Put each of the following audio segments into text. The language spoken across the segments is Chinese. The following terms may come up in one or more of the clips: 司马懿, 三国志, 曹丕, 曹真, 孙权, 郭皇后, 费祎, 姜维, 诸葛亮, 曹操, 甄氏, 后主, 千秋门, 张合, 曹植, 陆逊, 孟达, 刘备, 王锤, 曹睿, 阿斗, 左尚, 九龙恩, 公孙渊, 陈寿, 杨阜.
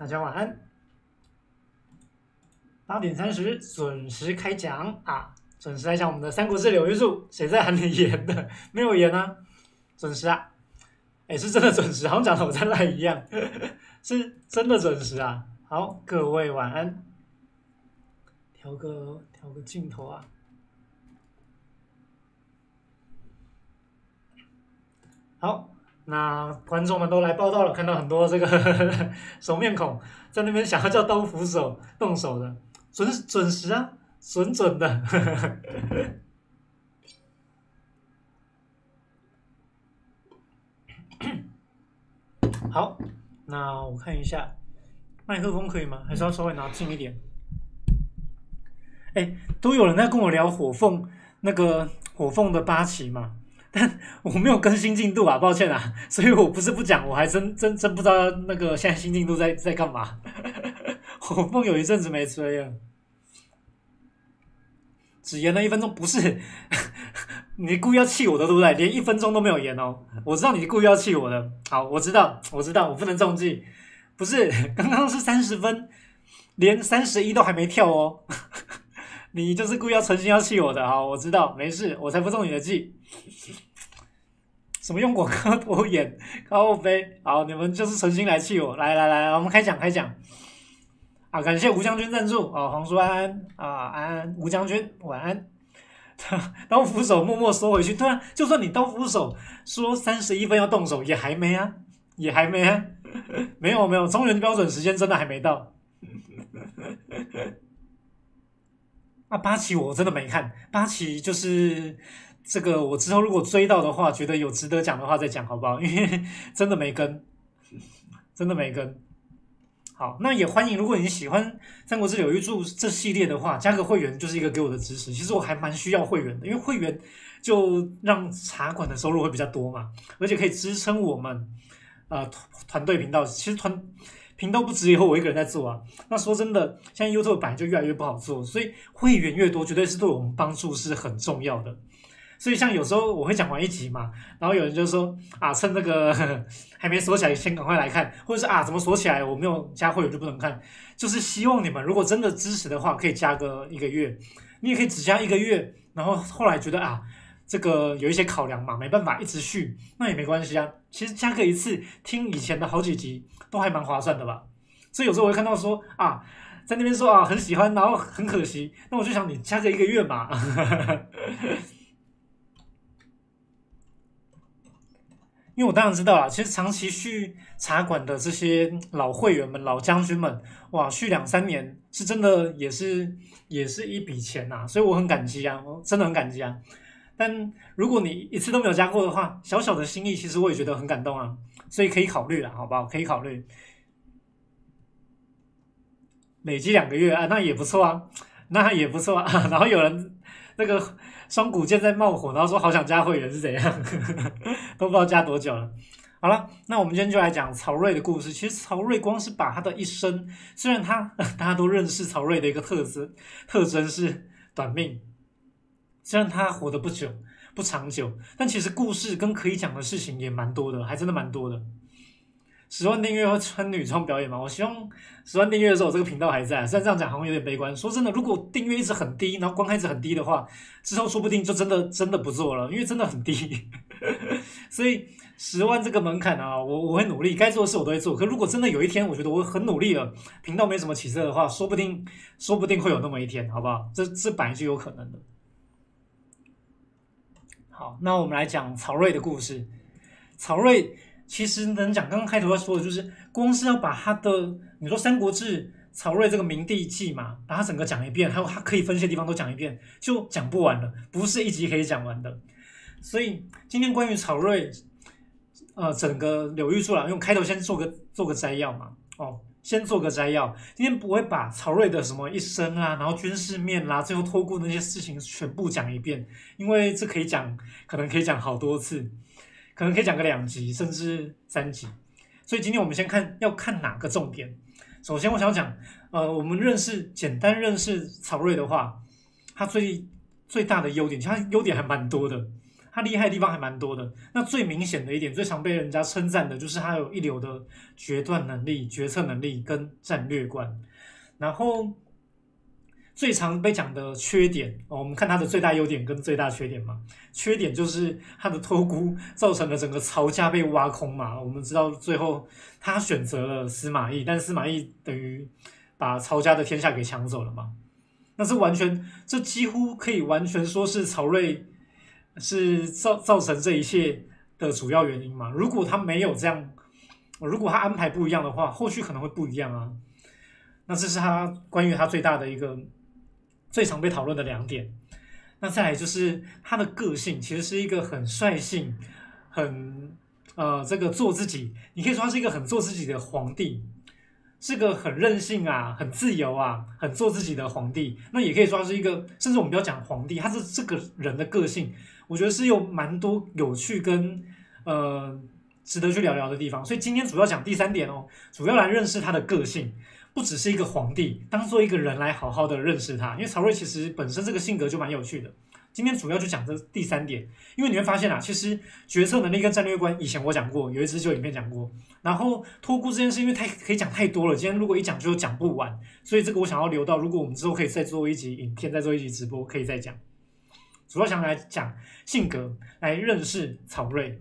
大家晚安。8:30准时开讲啊！准时来讲我们的《三国志柳玉树》，谁在喊你演的？没有演啊，准时啊！哎，是真的准时，好像讲的我在赖一样，是真的准时啊！好，各位晚安。调个镜头啊。 好，那观众们都来报道了，看到很多这个熟面孔在那边想要叫刀斧手动手的，准时啊，准的。好，那我看一下，麦克风可以吗？还是要稍微拿近一点？哎，都有人在跟我聊火凤的八旗嘛。 但我没有更新进度啊，抱歉啊，所以我不是不讲，我还真不知道那个现在新进度在干嘛。火凤有一阵子没追了，只延了1分钟，不是你故意要气我的，对不对？连1分钟都没有延哦，我知道你故意要气我的。好，我知道，我不能中计。不是，刚刚是30分，连31都还没跳哦。你就是故意要存心要气我的，好，我知道，没事，我才不中你的计。 什么用广告多眼高飞？好，你们就是诚心来气我，来，我们开讲啊！感谢吴将军赞助啊，黄叔安安啊，安安吴将军晚安。刀斧手默默缩回去，对啊，就算你刀斧手说31分要动手，也还没啊，没有，中原标准时间真的还没到。啊，八旗我真的没看，八旗就是。 这个我之后如果追到的话，觉得有值得讲的话再讲，好不好？因为真的没跟。好，那也欢迎，如果你喜欢《三国志柳玉柱》这系列的话，加个会员就是一个给我的支持。其实我还蛮需要会员的，因为会员就让茶馆的收入会比较多嘛，而且可以支撑我们团队频道。其实频道不只有我一个人在做啊。那说真的，现在 YouTube 版就越来越不好做，所以会员越多，绝对是对我们帮助是很重要的。 所以像有时候我会讲完一集嘛，然后有人就说啊，趁这个还没锁起来，先赶快来看，或者是啊，怎么锁起来，我没有加会员就不能看。就是希望你们如果真的支持的话，可以加个1个月，你也可以只加1个月，然后后来觉得啊，这个有一些考量嘛，没办法一直续，那也没关系啊。其实加个1次，听以前的好几集都还蛮划算的吧。所以有时候我会看到说啊，在那边说啊很喜欢，然后很可惜，那我就想你加个1个月嘛。因为我当然知道啦，其实长期续茶馆的这些老会员们、老将军们，哇，续2、3年是真的也是一笔钱呐、啊，所以我很感激啊，我真的很感激啊。但如果你一次都没有加过的话，小小的心意，其实我也觉得很感动啊，所以可以考虑啦，好不好？可以考虑，累积2个月啊，那也不错啊，那也不错啊。然后有人那个。 双股剑在冒火，然后说好想加会员是怎样，都不知道加多久了。好了，那我们今天就来讲曹睿的故事。其实曹睿光是把他的一生，虽然他大家都认识曹睿的一个特征是短命，虽然他活得不长久，但其实故事跟可以讲的事情也蛮多的，还真的蛮多的。10万订阅会穿女装表演吗？我希望10万订阅的时候，我这个频道还在。虽然这样讲好像有点悲观。说真的，如果订阅一直很低，然后观看一直很低的话，之后说不定就真的不做了，因为真的很低。所以10万这个门槛啊，我会努力，该做的事我都会做。可如果真的有一天，我觉得我很努力了，频道没什么起色的话，说不定会有那么一天，好不好？这本来就有可能的。好，那我们来讲曹睿的故事。曹睿。 其实能讲，刚刚开头要说的就是，光是要把他的你说《三国志》曹睿这个明帝纪嘛，把它整个讲一遍，还有他可以分析的地方都讲一遍，就讲不完了，不是一集可以讲完的。所以今天关于曹睿，整个柳玉柱啦，用开头先做个摘要嘛，哦，先做个摘要。今天不会把曹睿的什么一生啦，然后军事面啦，最后托孤那些事情全部讲一遍，因为这可以讲，可能可以讲好多次。 可能可以讲个2集，甚至3集，所以今天我们先看要看哪个重点。首先，我想讲，我们简单认识曹睿的话，他最大的优点，其实他优点还蛮多的。他厉害的地方还蛮多的。那最明显的一点，最常被人家称赞的就是他有一流的决断能力、决策能力跟战略观。然后最常被讲的缺点，我们看他的最大优点跟最大缺点嘛。缺点就是他的偷估造成了整个曹家被挖空嘛。我们知道最后他选择了司马懿，但司马懿等于把曹家的天下给抢走了嘛。那是完全，这几乎可以完全说是曹睿是造成这一切的主要原因嘛。如果他没有这样，如果他安排不一样的话，后续可能会不一样啊。那这是他关于他最大的一个。最常被讨论的两点，那再来就是他的个性，其实是一个很率性，很这个做自己。你可以说他是一个很做自己的皇帝，是个很任性啊、很自由啊、很做自己的皇帝。那也可以说他是一个，甚至我们不要讲皇帝，他是这个人的个性，我觉得是有蛮多有趣跟值得去聊聊的地方。所以今天主要讲第三点哦，主要来认识他的个性。不只是一个皇帝，当做一个人来好好的认识他，因为曹睿其实本身这个性格就蛮有趣的。今天主要就讲这第三点，因为你会发现啊，其实决策能力跟战略观，以前我讲过，有一支旧影片讲过。然后托孤这件事，因为可以讲太多了，今天如果一讲就讲不完，所以这个我想要留到，如果我们之后可以再做一集影片，再做一集直播，可以再讲。主要想来讲性格，来认识曹睿。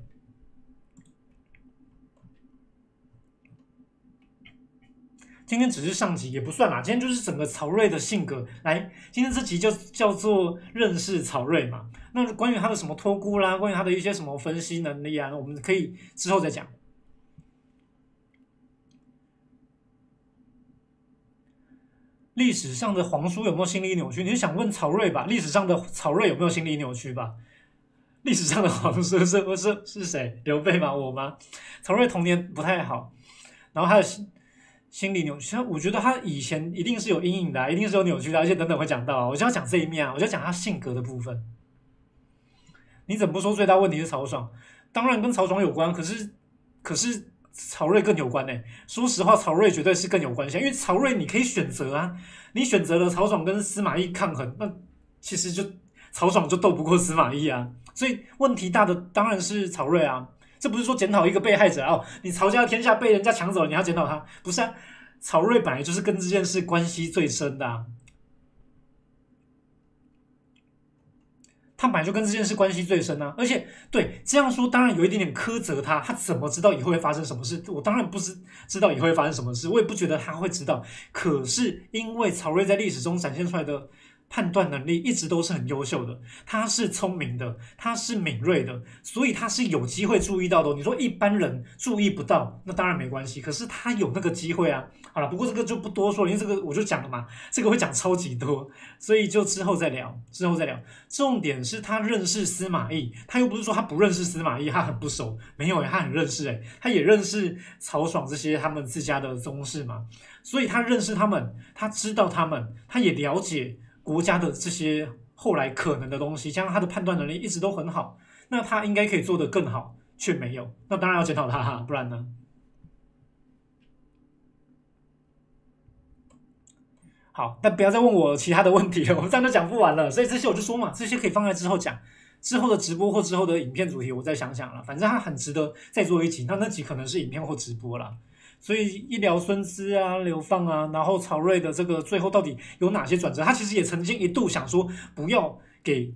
今天只是上集也不算啦，今天就是整个曹睿的性格。来，今天这集就叫做认识曹睿嘛。那关于他的什么托孤啦，关于他的一些什么分析能力啊，我们可以之后再讲。历史上的皇叔有没有心理扭曲？你是想问曹睿吧？历史上的曹睿有没有心理扭曲吧？历史上的皇叔是谁？刘备吗？我吗？曹睿童年不太好，然后他的心理扭曲，我觉得他以前一定是有阴影的，一定是有扭曲的，而且等等会讲到啊。我就要讲这一面啊，我就要讲他性格的部分。你怎么不说最大问题是曹爽？当然跟曹爽有关，可是曹睿更有关呢。说实话，曹睿绝对是更有关系，因为曹睿你可以选择啊，你选择了曹爽跟司马懿抗衡，那其实就曹爽就斗不过司马懿啊。所以问题大的当然是曹睿啊。这不是说检讨一个被害者哦，你曹家的天下被人家抢走了，你要检讨他？不是啊，曹睿本来就是跟这件事关系最深的啊，他本来就跟这件事关系最深啊。而且对这样说，当然有一点点苛责他，他怎么知道以后会发生什么事？我当然不知道以后会发生什么事，我也不觉得他会知道。可是因为曹睿在历史中展现出来的判断能力一直都是很优秀的，他是聪明的，他是敏锐的，所以他是有机会注意到的。你说一般人注意不到，那当然没关系，可是他有那个机会啊。好了，不过这个就不多说了，因为这个我就讲了嘛，这个会讲超级多，所以就之后再聊，之后再聊。重点是他认识司马懿，他又不是说他不认识司马懿，他很不熟，没有他很认识他也认识曹爽这些他们自家的宗室嘛，所以他认识他们，他知道他们，他也了解国家的这些后来可能的东西，加上他的判断能力一直都很好，那他应该可以做得更好，却没有，那当然要检讨他不然呢？好，但不要再问我其他的问题了，我们这样就讲不完了，所以这些我就说嘛，这些可以放在之后讲，之后的直播或之后的影片主题我再想想了，反正他很值得再做一集，那集可能是影片或直播啦。所以一聊孙资啊、流放啊，然后曹睿的这个最后到底有哪些转折？他其实也曾经一度想说，不要给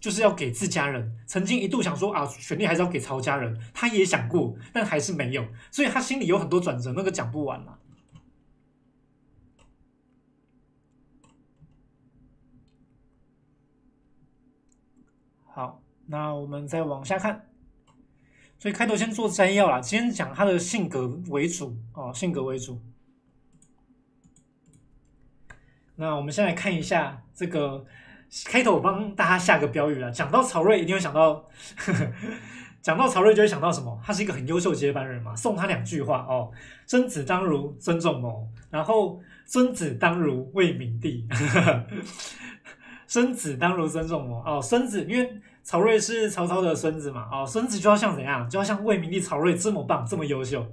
就是要给自家人，曾经一度想说啊，权力还是要给曹家人，他也想过，但还是没有，所以他心里有很多转折，那个讲不完了。好，那我们再往下看。所以开头先做摘要啦，今天讲他的性格为主哦，性格为主。那我们先来看一下这个开头，我帮大家下个标语啦。讲到曹睿，一定会想到，讲到曹睿就会想到什么？他是一个很优秀接班人嘛，送他两句话哦：生子当如孙仲谋，然后孙子当如魏明帝。生子当如孙仲谋哦，孙子因为。曹睿是曹操的孙子嘛？哦，孙子就要像怎样？就要像魏明帝曹睿这么棒，这么优秀。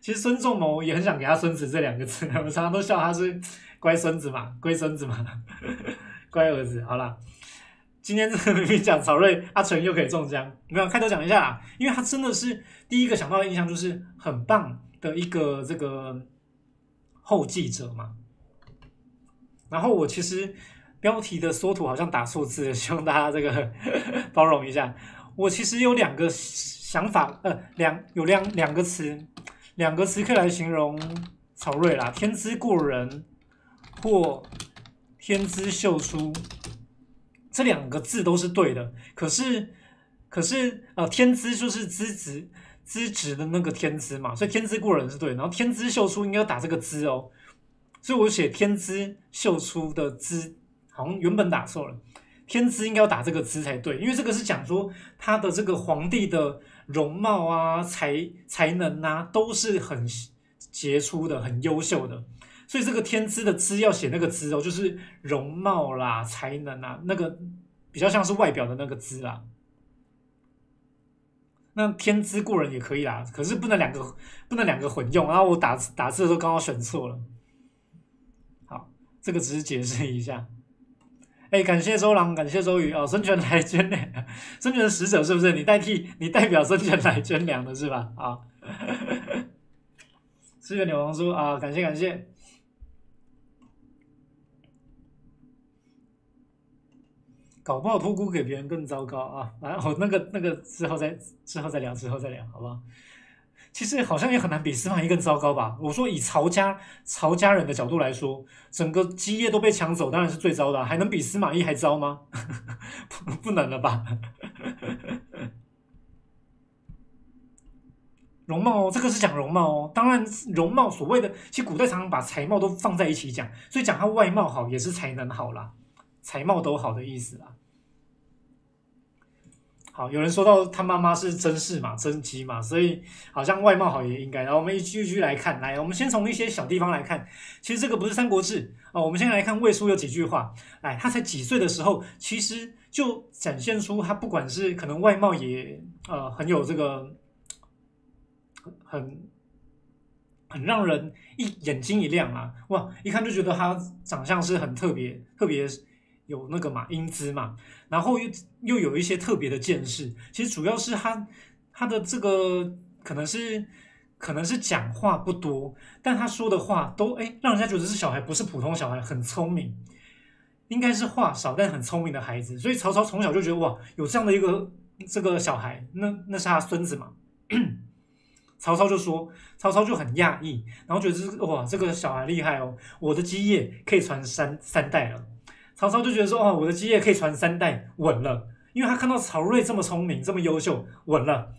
其实孙仲谋也很想给他孙子这两个字，我们常常都笑他是乖孙子嘛，乖孙子嘛，乖儿子。好啦，今天真的明明讲曹睿、阿纯又可以中枪，没有开头讲一下啦，因为他真的是第一个想到的印象就是很棒的一个这个后继者嘛。然后我其实标题的缩图好像打错字了，希望大家这个包容一下。我其实有两个想法，有两个词可以来形容曹睿啦，天资过人或天资秀出。这两个字都是对的，可是天资就是资质的那个天资嘛，所以天资过人是对的，然后天资秀出应该要打这个资哦，所以我写天资秀出的资，好像原本打错了，天资应该要打这个资才对，因为这个是讲说他的这个皇帝的容貌啊、才能啊都是很杰出的、很优秀的。所以这个天资的资要写那个资哦，就是容貌啦、才能啦，那个比较像是外表的那个资啦。那天资过人也可以啦，可是不能两个混用。然后我打字的时候刚好选错了。好，这个只是解释一下。哎，感谢周郎，感谢周瑜哦，孙权来捐粮，孙权的使者是不是你代表孙权来捐粮的是吧？啊，这个鸟王说啊，感谢。搞不好托孤给别人更糟糕啊！反正我那个之后再聊，好不好？其实好像也很难比司马懿更糟糕吧？我说以曹家人的角度来说，整个基业都被抢走，当然是最糟的，还能比司马懿还糟吗？不能了吧？容貌哦，这个是讲容貌哦。当然，容貌所谓的，其实古代常常把才貌都放在一起讲，所以讲他外貌好也是才能好啦。才貌都好的意思啦。好，有人说到他妈妈是甄氏嘛，甄姬嘛，所以好像外貌好也应该。然后我们一句一句来看，来，我们先从一些小地方来看。其实这个不是《三国志》哦，我们先来看魏书有几句话。哎，他才几岁的时候，其实就展现出他不管是可能外貌也很有这个很让人眼睛一亮啊！哇，一看就觉得他长相是很特别。有那个嘛英姿嘛，然后又有一些特别的见识。其实主要是他的这个可能是讲话不多，但他说的话都让人家觉得是小孩，不是普通小孩，很聪明，应该是话少但很聪明的孩子。所以曹操从小就觉得哇，有这样的一个这个小孩，那是他孙子嘛。曹操就很讶异，然后觉得哇，这个小孩厉害哦，我的基业可以传三代了。曹操就觉得说，哦，我的基业可以传3代，稳了。因为他看到曹睿这么聪明，这么优秀，稳了。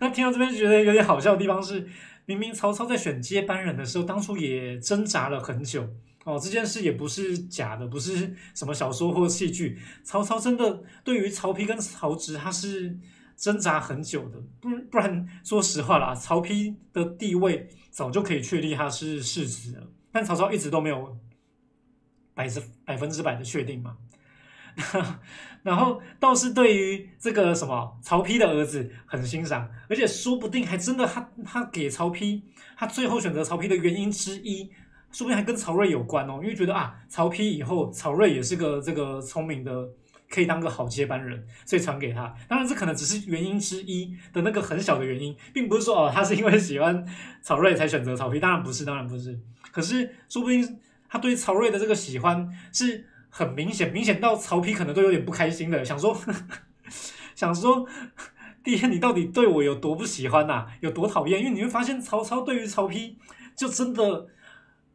那听到这边就觉得有点好笑的地方是，明明曹操在选接班人的时候，当初也挣扎了很久哦，这件事也不是假的，不是什么小说或戏剧。曹操真的对于曹丕跟曹植，他是挣扎很久的。不然，说实话啦，曹丕的地位早就可以确立他是世子了，但曹操一直都没有。百分之百的确定嘛，然后倒是对于这个什么曹丕的儿子很欣赏，而且说不定还真的他给曹丕，他最后选择曹丕的原因之一，说不定还跟曹睿有关哦，因为觉得啊，曹丕以后曹睿也是个这个聪明的，可以当个好接班人，所以传给他。当然这可能只是原因之一的那个很小的原因，并不是说哦他是因为喜欢曹睿才选择曹丕，当然不是，可是说不定。他对曹睿的这个喜欢是很明显到曹丕可能都有点不开心的，想说，第一，你到底对我有多不喜欢啊，有多讨厌？因为你会发现曹操对于曹丕就真的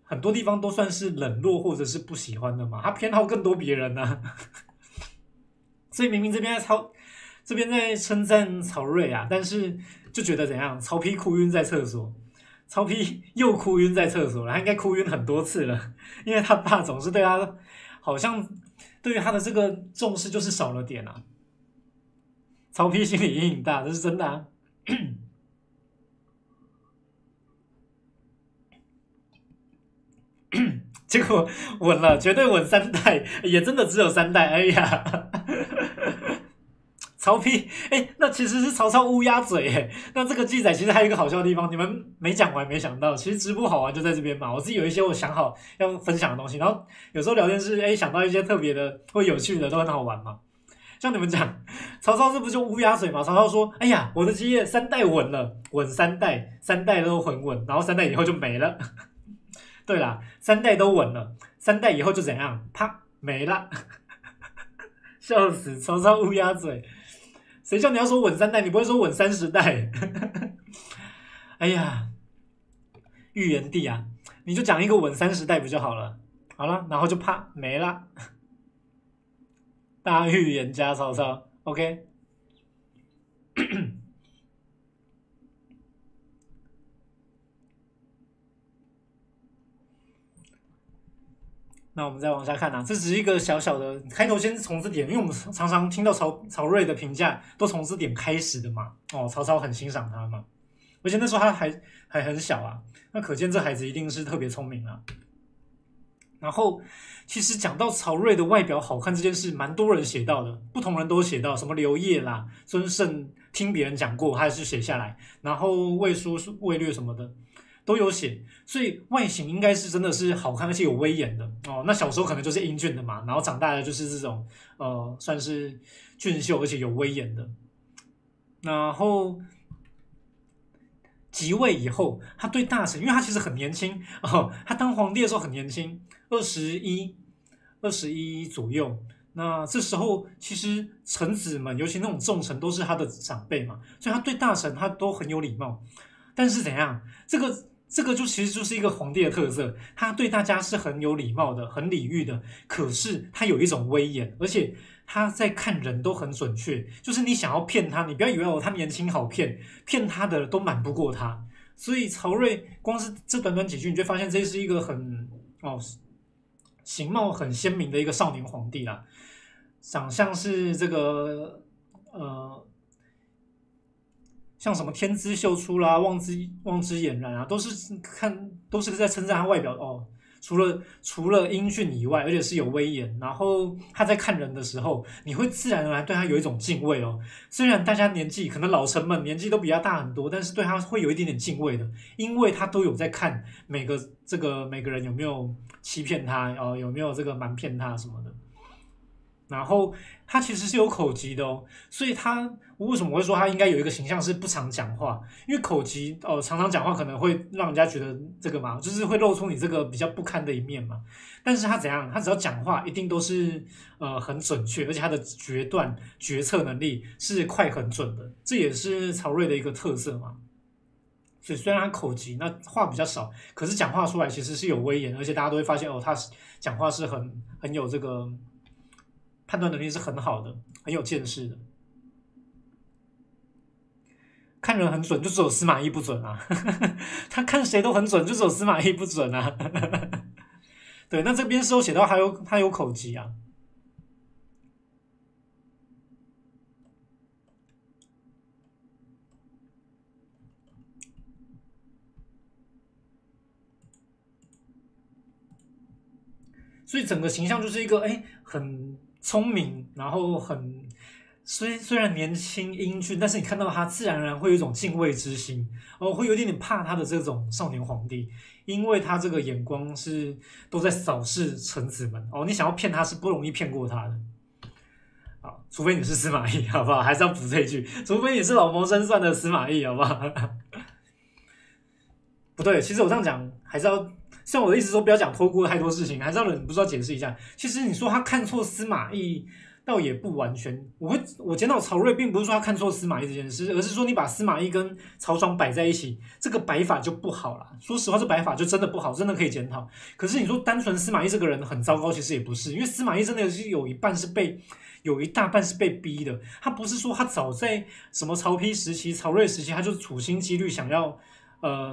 很多地方都算是冷落或者是不喜欢的嘛，他偏好更多别人啊。所以明明这边在称赞曹睿啊，但是就觉得怎样，曹丕哭晕在厕所。曹丕又哭晕在厕所了，他应该哭晕很多次了，因为他爸总是对他，好像对于他的这个重视就是少了点啊。曹丕心理阴影大，这是真的啊。结果稳了，绝对稳3代，也真的只有3代。哎呀！曹丕，那其实是曹操乌鸦嘴哎。那这个记载其实还有一个好笑的地方，你们没讲完，没想到，其实直播好玩就在这边嘛。我自己有一些我想好要分享的东西，然后有时候聊天室想到一些特别的或有趣的都很好玩嘛。像你们讲，曹操这不就乌鸦嘴吗？曹操说：“哎呀，我的基业三代稳了，稳三代，三代都很稳，然后三代以后就没了。”对啦，三代都稳了，三代以后就怎样？啪，没了。笑死，曹操乌鸦嘴，谁叫你要说稳三代？你不会说稳30代？哎呀，预言帝啊，你就讲一个稳30代不就好了？好了，然后就啪没了。大预言家曹操 ，OK 那我们再往下看啊，这只是一个小小的开头，先从字典，因为我们常常听到曹睿的评价都从字典开始的嘛。哦，曹操很欣赏他嘛，而且那时候他还很小啊，那可见这孩子一定是特别聪明啊。然后，其实讲到曹睿的外表好看这件事，蛮多人写到的，不同人都写到，什么刘烨啦、孙盛，听别人讲过，他也是写下来，然后魏书、魏略什么的都有写，所以外形应该是真的是好看，而且有威严的哦。那小时候可能就是英俊的嘛，然后长大的就是这种算是俊秀而且有威严的。然后即位以后，他对大臣，因为他其实很年轻哦，他当皇帝的时候很年轻。21左右，那这时候其实臣子们，尤其那种重臣，都是他的长辈嘛，所以他对大臣他都很有礼貌。但是怎样，这个就其实就是一个皇帝的特色，他对大家是很有礼貌的，很礼遇的。可是他有一种威严，而且他在看人都很准确，就是你想要骗他，你不要以为他年轻好骗，骗他的都瞒不过他。所以曹睿光是这短短几句，你就发现这是一个很形貌很鲜明的一个少年皇帝啦，长相是这个像什么天资秀出啦、望之俨然啊，都是在称赞他外表哦。除了英俊以外，而且是有威严。然后他在看人的时候，你会自然而然对他有一种敬畏哦。虽然大家年纪可能老臣们年纪都比他大很多，但是对他会有一点点敬畏的，因为他都有在看每个人有没有欺骗他哦，有没有这个瞒骗他什么的。然后他其实是有口疾的哦，所以他为什么会说他应该有一个形象是不常讲话？因为口疾哦，常常讲话可能会让人家觉得这个嘛，就是会露出你这个比较不堪的一面嘛。但是他怎样？他只要讲话，一定都是很准确，而且他的决断、决策能力是快很准的，这也是曹睿的一个特色嘛。所以虽然他口疾，那话比较少，可是讲话出来其实是有威严，而且大家都会发现哦，他讲话是很有这个判断能力是很好的，很有见识的，看人很准，就只有司马懿不准啊。他看谁都很准，就只有司马懿不准啊。对，那这边是有写到他有口疾啊。所以整个形象就是一个很聪明，然后很虽然年轻英俊，但是你看到他自然而然会有一种敬畏之心，会有点怕他的这种少年皇帝，因为他这个眼光是都在扫视臣子们哦，你想要骗他是不容易骗过他的。好，除非你是司马懿，好不好？还是要补这一句，除非你是老谋深算的司马懿，好不好？不对，其实我这样讲还是要。像我的意思说，不要讲托孤太多事情，还是要忍不住要解释一下。其实你说他看错司马懿，倒也不完全。我见到曹睿，并不是说他看错司马懿这件事，而是说你把司马懿跟曹爽摆在一起，这个摆法就不好了。说实话，这摆法就真的不好，真的可以检讨。可是你说单纯司马懿这个人很糟糕，其实也不是，因为司马懿真的是有一大半是被逼的。他不是说他早在什么曹丕时期、曹睿时期，他就处心积虑想要。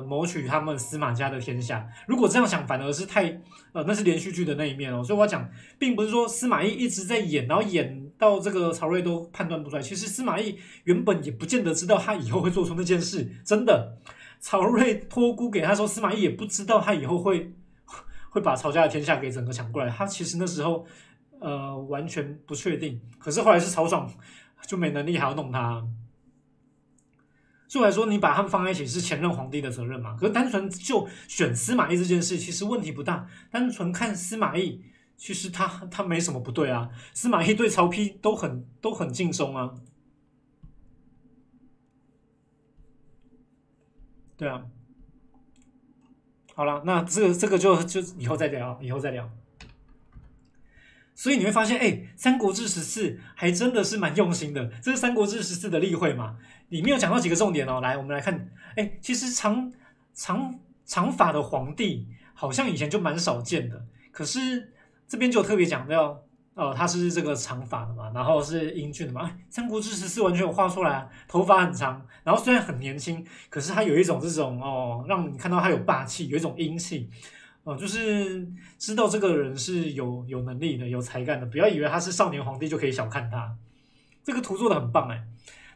谋取他们司马家的天下，如果这样想，反而是太那是连续剧的那一面哦。所以我要讲，并不是说司马懿一直在演，然后演到这个曹睿都判断不出来。其实司马懿原本也不见得知道他以后会做出那件事，真的。曹睿托孤给他说，司马懿也不知道他以后会把曹家的天下给整个抢过来。他其实那时候完全不确定，可是后来是曹爽就没能力还要弄他。所以来说，你把他们放在一起是前任皇帝的责任嘛？可是单纯就选司马懿这件事，其实问题不大。单纯看司马懿其实他没什么不对啊。司马懿对曹丕都很尽忠啊。对啊。好了，那这个就以后再聊，以后再聊。所以你会发现，哎，《三国志14》还真的是蛮用心的。这是《三国志14》的例会嘛，里面有讲到几个重点哦。来，我们来看，哎，其实长发的皇帝好像以前就蛮少见的，可是这边就特别讲到，他是这个长发的嘛，然后是英俊的嘛，哎，《三国志14》完全有画出来啊，头发很长，然后虽然很年轻，可是他有一种这种让你看到他有霸气，有一种英气。就是知道这个人是有能力的、有才干的，不要以为他是少年皇帝就可以小看他。这个图做的很棒哎。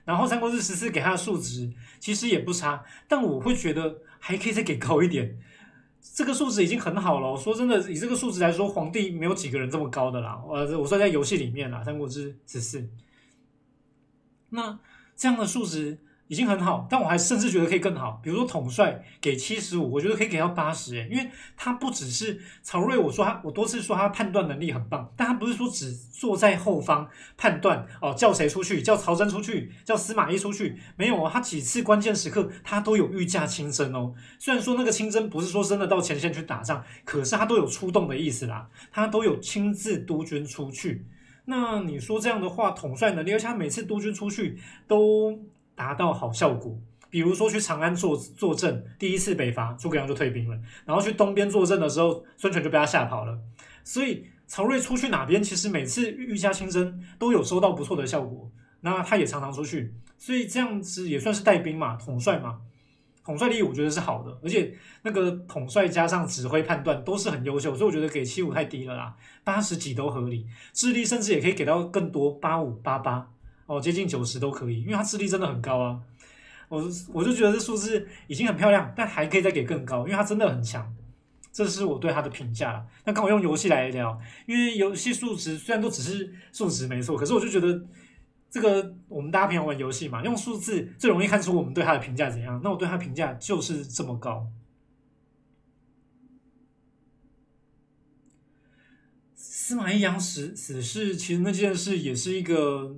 然后《三国志14》给他的数值其实也不差，但我会觉得还可以再给高一点。这个数值已经很好了。说真的，以这个数值来说，皇帝没有几个人这么高的啦。我说在游戏里面啦，《三国志14》那这样的数值已经很好，但我还甚至觉得可以更好。比如说统帅给75，我觉得可以给到80耶，因为他不只是曹睿，我多次说他判断能力很棒，但他不是说只坐在后方判断叫谁出去，叫曹真出去，叫司马懿出去，没有他几次关键时刻他都有御驾亲征哦。虽然说那个亲征不是说真的到前线去打仗，可是他都有出动的意思啦，他都有亲自督军出去。那你说这样的话，统帅能力，而且他每次督军出去都达到好效果，比如说去长安坐镇，第一次北伐诸葛亮就退兵了，然后去东边坐镇的时候，孙权就被他吓跑了。所以曹睿出去哪边，其实每次御驾亲征都有收到不错的效果。那他也常常出去，所以这样子也算是带兵嘛，统帅嘛，统帅力我觉得是好的，而且那个统帅加上指挥判断都是很优秀，所以我觉得给75太低了啦，80几都合理。智力甚至也可以给到更多，85、88。接近90都可以，因为他智力真的很高啊。我就觉得这数字已经很漂亮，但还可以再给更高，因为他真的很强。这是我对他的评价啦。那刚好用游戏来聊，因为游戏数值虽然都只是数值没错，可是我就觉得这个我们大家平常玩游戏嘛，用数字最容易看出我们对他的评价怎样。那我对他评价就是这么高。司马懿杨死事，其实那件事也是一个。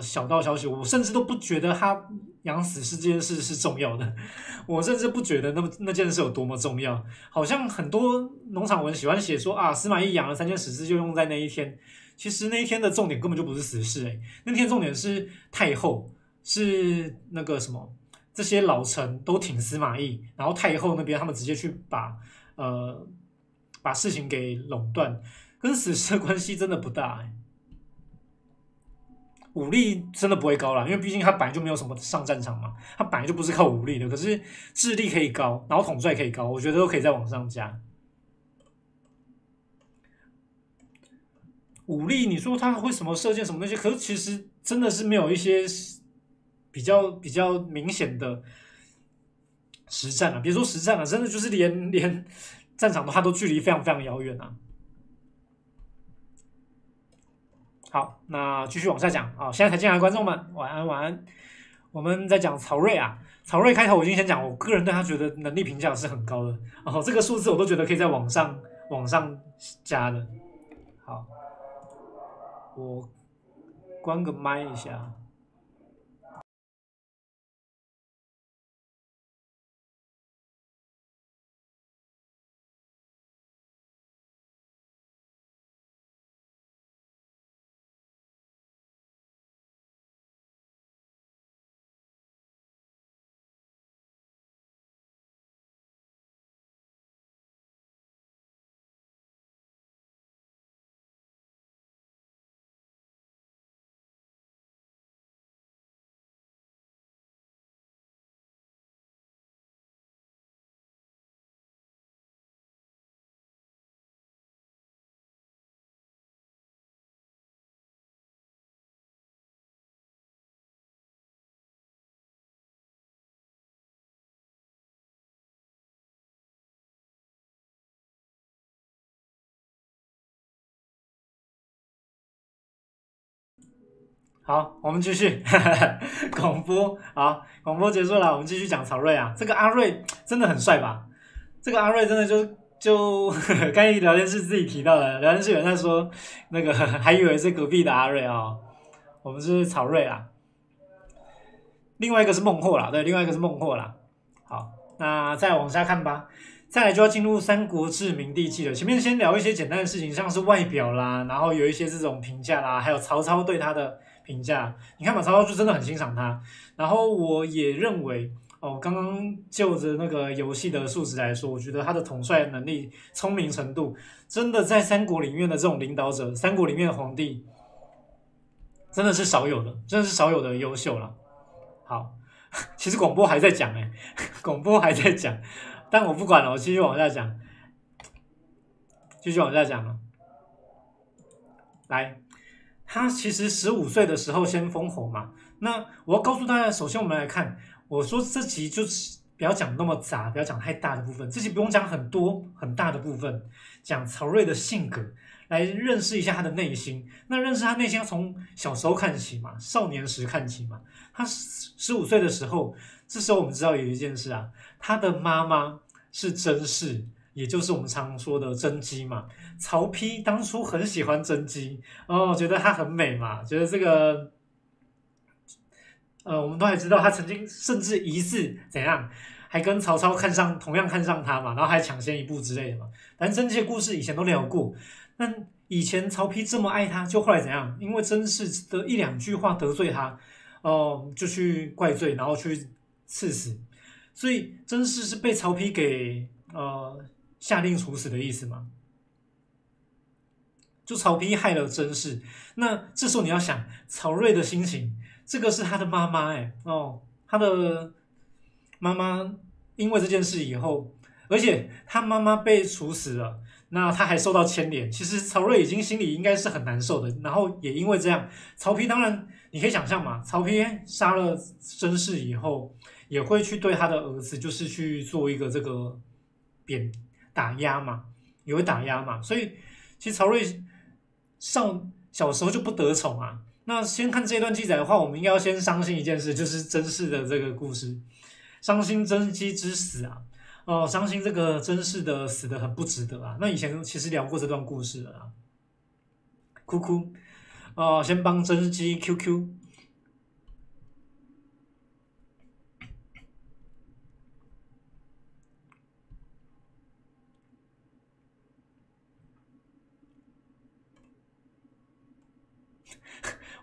小道消息，我甚至都不觉得他养死尸这件事是重要的，我甚至不觉得那件事有多么重要。好像很多农场文喜欢写说啊，司马懿养了3件死尸就用在那一天，其实那一天的重点根本就不是死尸哎，那天重点是太后，是那个什么，这些老臣都挺司马懿，然后太后那边他们直接去把事情给垄断，跟死尸的关系真的不大哎。武力真的不会高啦，因为毕竟他本来就没有什么上战场嘛，他本来就不是靠武力的。可是智力可以高，然后统帅可以高，我觉得都可以再往上加。武力，你说他会什么射箭什么那些，可是其实真的是没有一些比较明显的实战啊，别说实战了，真的就是连战场的话都距离非常非常遥远啊。好，那继续往下讲啊！现在才进来的观众们，晚安晚安。我们在讲曹睿啊，曹睿开头我已经先讲，我个人对他觉得能力评价是很高的，这个数字我都觉得可以再往上加的。好，我关个麦一下。好，我们继续广播。好，广播结束了，我们继续讲曹睿啊。这个阿睿真的很帅吧？这个阿睿真的就是就刚才聊天室自己提到了，聊天室有人在说那个还以为是隔壁的阿瑞啊、哦，我们是曹瑞啦。另外一个是孟获啦，对，另外一个是孟获啦。好，那再往下看吧。再来就要进入三国志明帝纪了。前面先聊一些简单的事情，像是外表啦，然后有一些这种评价啦，还有曹操对他的评价。你看嘛，曹操就真的很欣赏他。然后我也认为，哦，刚刚就着那个游戏的数值来说，我觉得他的统帅能力、聪明程度，真的在三国里面的这种领导者，三国里面的皇帝，真的是少有的，真的是少有的优秀啦。好，其实广播还在讲哎、欸，广播还在讲。但我不管了，我继续往下讲，继续往下讲了。来，他其实15岁的时候先封侯嘛。那我要告诉大家，首先我们来看，我说这集就不要讲那么杂，不要讲太大的部分，这集不用讲很多很大的部分，讲曹睿的性格，来认识一下他的内心。那认识他内心，要从小时候看起嘛，少年时看起嘛。他15岁的时候。这时候我们知道有一件事啊，他的妈妈是甄氏，也就是我们常说的甄姬嘛。曹丕当初很喜欢甄姬哦，觉得她很美嘛，觉得这个，我们都还知道他曾经甚至疑似怎样，还跟曹操同样看上他嘛，然后还抢先一步之类的嘛。但甄姬的故事以前都聊过，那以前曹丕这么爱他，就后来怎样？因为甄氏的一两句话得罪他，哦，就去怪罪，然后去。刺死，所以甄氏是被曹丕给下令处死的意思嘛？就曹丕害了甄氏。那这时候你要想曹睿的心情，这个是他的妈妈哎哦，他的妈妈因为这件事以后，而且他妈妈被处死了，那他还受到牵连。其实曹睿已经心里应该是很难受的，然后也因为这样，曹丕当然你可以想象嘛，曹丕杀了甄氏以后。也会去对他的儿子，就是去做一个这个打压嘛，也会打压嘛。所以其实曹睿小时候就不得宠啊。那先看这段记载的话，我们应该要先伤心一件事，就是甄氏的这个故事，伤心甄姬之死啊。伤心这个甄氏的死得很不值得啊。那以前其实聊过这段故事了啊。哭哭，先帮甄姬 QQ。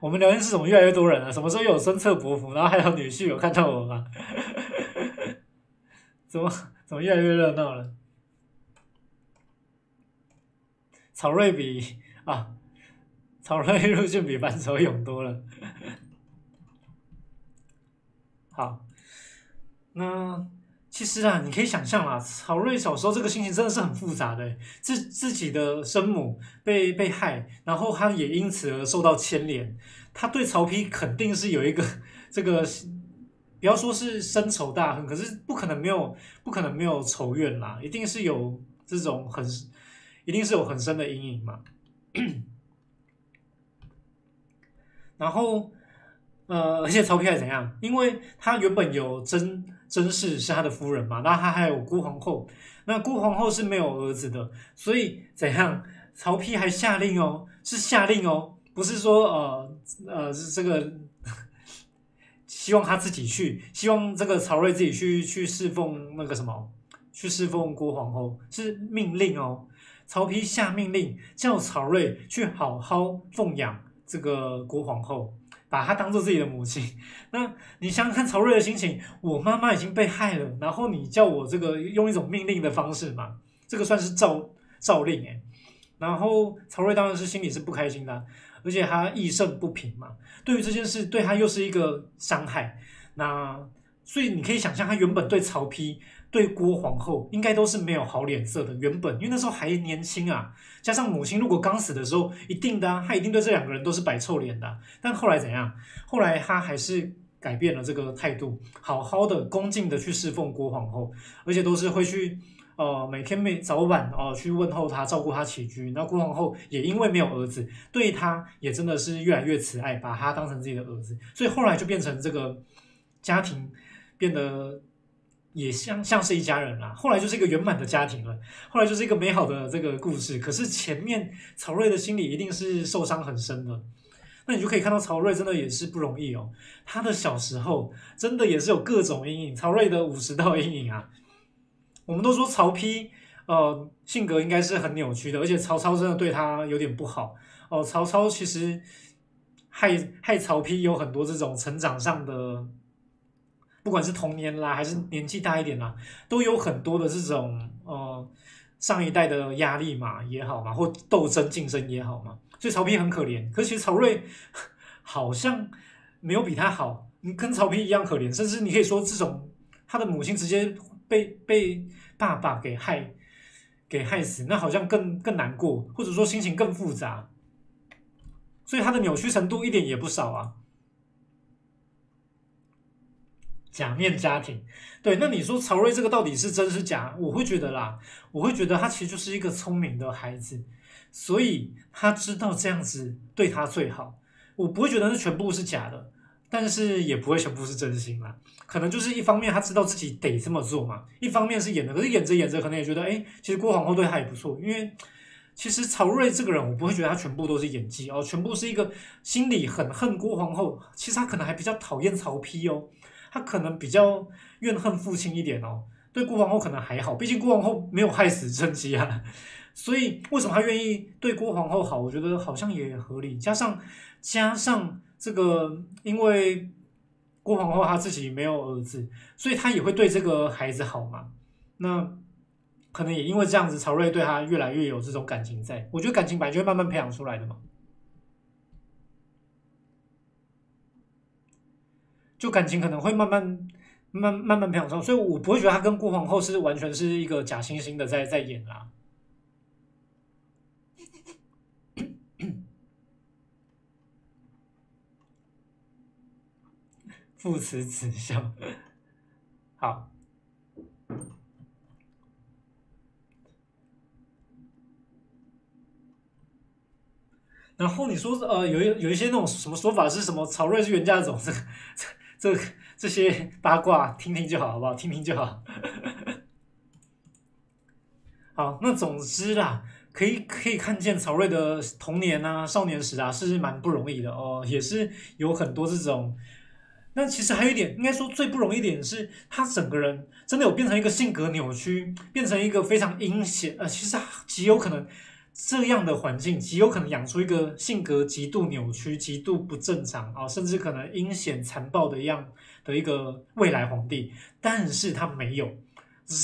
我们聊天室怎么越来越多人啊？什么时候有孙策伯服，然后还有女婿有看到我吗？怎么越来越热闹了？曹睿入郡比樊稠勇多了。好，那其实啊，你可以想象啦，曹睿小时候这个心情真的是很复杂的，自己的生母被害，然后他也因此而受到牵连，他对曹丕肯定是有一个这个，不要说是深仇大恨，可是不可能没有仇怨啦，一定是有很深的阴影嘛。然后而且曹丕还怎样？因为他原本有甄氏是他的夫人嘛，那他还有姑皇后，那姑皇后是没有儿子的，所以怎样？曹丕还下令哦，是下令哦，不是说这个希望他自己去，希望这个曹睿自己去侍奉那个什么，去侍奉姑皇后，是命令哦。曹丕下命令叫曹睿去好好奉养这个姑皇后。把她当做自己的母亲，那你想想看曹睿的心情，我妈妈已经被害了，然后你叫我这个用一种命令的方式嘛，这个算是诏令哎。然后曹睿当然是心里是不开心的，而且他义愤不平嘛，对于这件事对他又是一个伤害。那所以你可以想象，他原本对曹丕、对郭皇后应该都是没有好脸色的，原本因为那时候还年轻啊，加上母亲如果刚死的时候，一定的啊，他一定对这两个人都是摆臭脸的啊。但后来怎样？后来他还是改变了这个态度，好好的恭敬的去侍奉郭皇后，而且都是会去每天早晚去问候他，照顾他起居。那郭皇后也因为没有儿子，对他也真的是越来越慈爱，把他当成自己的儿子，所以后来就变成这个家庭。变得也像是一家人啦，后来就是一个圆满的家庭了，后来就是一个美好的这个故事。可是前面曹睿的心里一定是受伤很深的，那你就可以看到曹睿真的也是不容易哦，他的小时候真的也是有各种阴影，曹睿的50道阴影啊。我们都说曹丕性格应该是很扭曲的，而且曹操真的对他有点不好哦。曹操其实害曹丕有很多这种成长上的，不管是童年啦，还是年纪大一点啦，都有很多的这种上一代的压力嘛也好嘛，或斗争竞争也好嘛，所以曹丕很可怜。可是其实曹睿好像没有比他好，你跟曹丕一样可怜，甚至你可以说这种他的母亲直接被爸爸给害死，那好像更难过，或者说心情更复杂，所以他的扭曲程度一点也不少啊。假面家庭，对，那你说曹睿这个到底是真是假？我会觉得他其实就是一个聪明的孩子，所以他知道这样子对他最好。我不会觉得那全部是假的，但是也不会全部是真心啦。可能就是一方面他知道自己得这么做嘛，一方面是演的，可是演着演着可能也觉得，哎，其实郭皇后对他也不错，因为其实曹睿这个人，我不会觉得他全部都是演技哦，全部是一个心里很恨郭皇后，其实他可能还比较讨厌曹丕哦。他可能比较怨恨父亲一点哦，对郭皇后可能还好，毕竟郭皇后没有害死甄姬啊，所以为什么他愿意对郭皇后好，我觉得好像也合理。加上这个，因为郭皇后她自己没有儿子，所以她也会对这个孩子好嘛。那可能也因为这样子，曹睿对她越来越有这种感情在。我觉得感情本来就会慢慢培养出来的嘛。就感情可能会慢慢培养上，所以我不会觉得他跟郭皇后是完全是一个假惺惺的在演啦。父慈子孝，好。然后你说有一些那种什么说法是什么曹睿是袁家种这些八卦听听就好，好不好？听听就好。好，那总之啦，可以看见曹睿的童年啊、少年时啊是蛮不容易的哦，也是有很多这种。那其实还有一点，应该说最不容易一点是，他整个人真的有变成一个性格扭曲，变成一个非常阴险其实极有可能这样的环境极有可能养出一个性格极度扭曲、极度不正常啊，甚至可能阴险残暴的样的一个未来皇帝，但是他没有，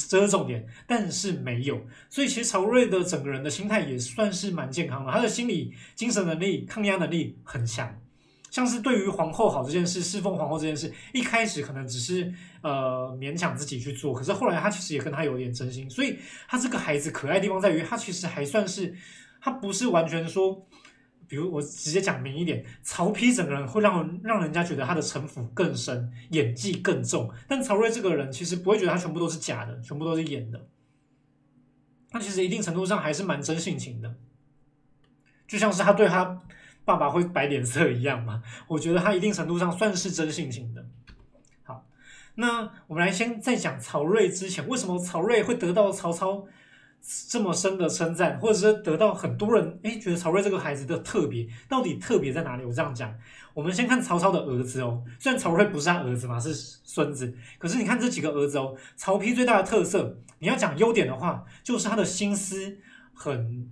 这是重点，但是没有，所以其实曹睿的整个人的心态也算是蛮健康的，他的心理、精神能力、抗压能力很强，像是对于皇后好这件事、侍奉皇后这件事，一开始可能只是勉强自己去做，可是后来他其实也跟他有点真心，所以他这个孩子可爱的地方在于，他其实还算是，他不是完全说，比如我直接讲明一点，曹丕整个人会让人家觉得他的城府更深，演技更重，但曹睿这个人其实不会觉得他全部都是假的，全部都是演的，他其实一定程度上还是蛮真性情的，就像是他对他爸爸会摆脸色一样嘛，我觉得他一定程度上算是真性情的。好，那我们来先再讲曹睿之前，为什么曹睿会得到曹操这么深的称赞，或者是得到很多人觉得曹睿这个孩子的特别，到底特别在哪里？我这样讲，我们先看曹操的儿子哦，虽然曹睿不是他儿子嘛，是孙子，可是你看这几个儿子哦，曹丕最大的特色，你要讲优点的话，就是他的心思很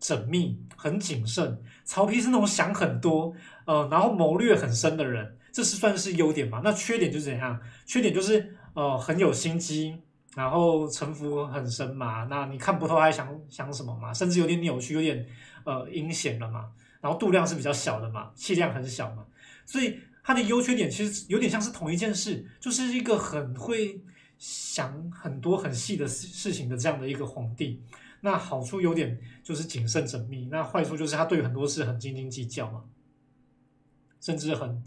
缜密、很谨慎。曹丕是那种想很多，然后谋略很深的人，这是算是优点吧？那缺点就是怎样？缺点就是很有心机，然后城府很深嘛。那你看不透他想什么嘛？甚至有点扭曲，有点阴险了嘛。然后度量是比较小的嘛，气量很小嘛。所以他的优缺点其实有点像是同一件事，就是一个很会想很多很细的事情的这样的一个皇帝。那好处有点就是谨慎缜密，那坏处就是他对很多事很斤斤计较嘛，甚至很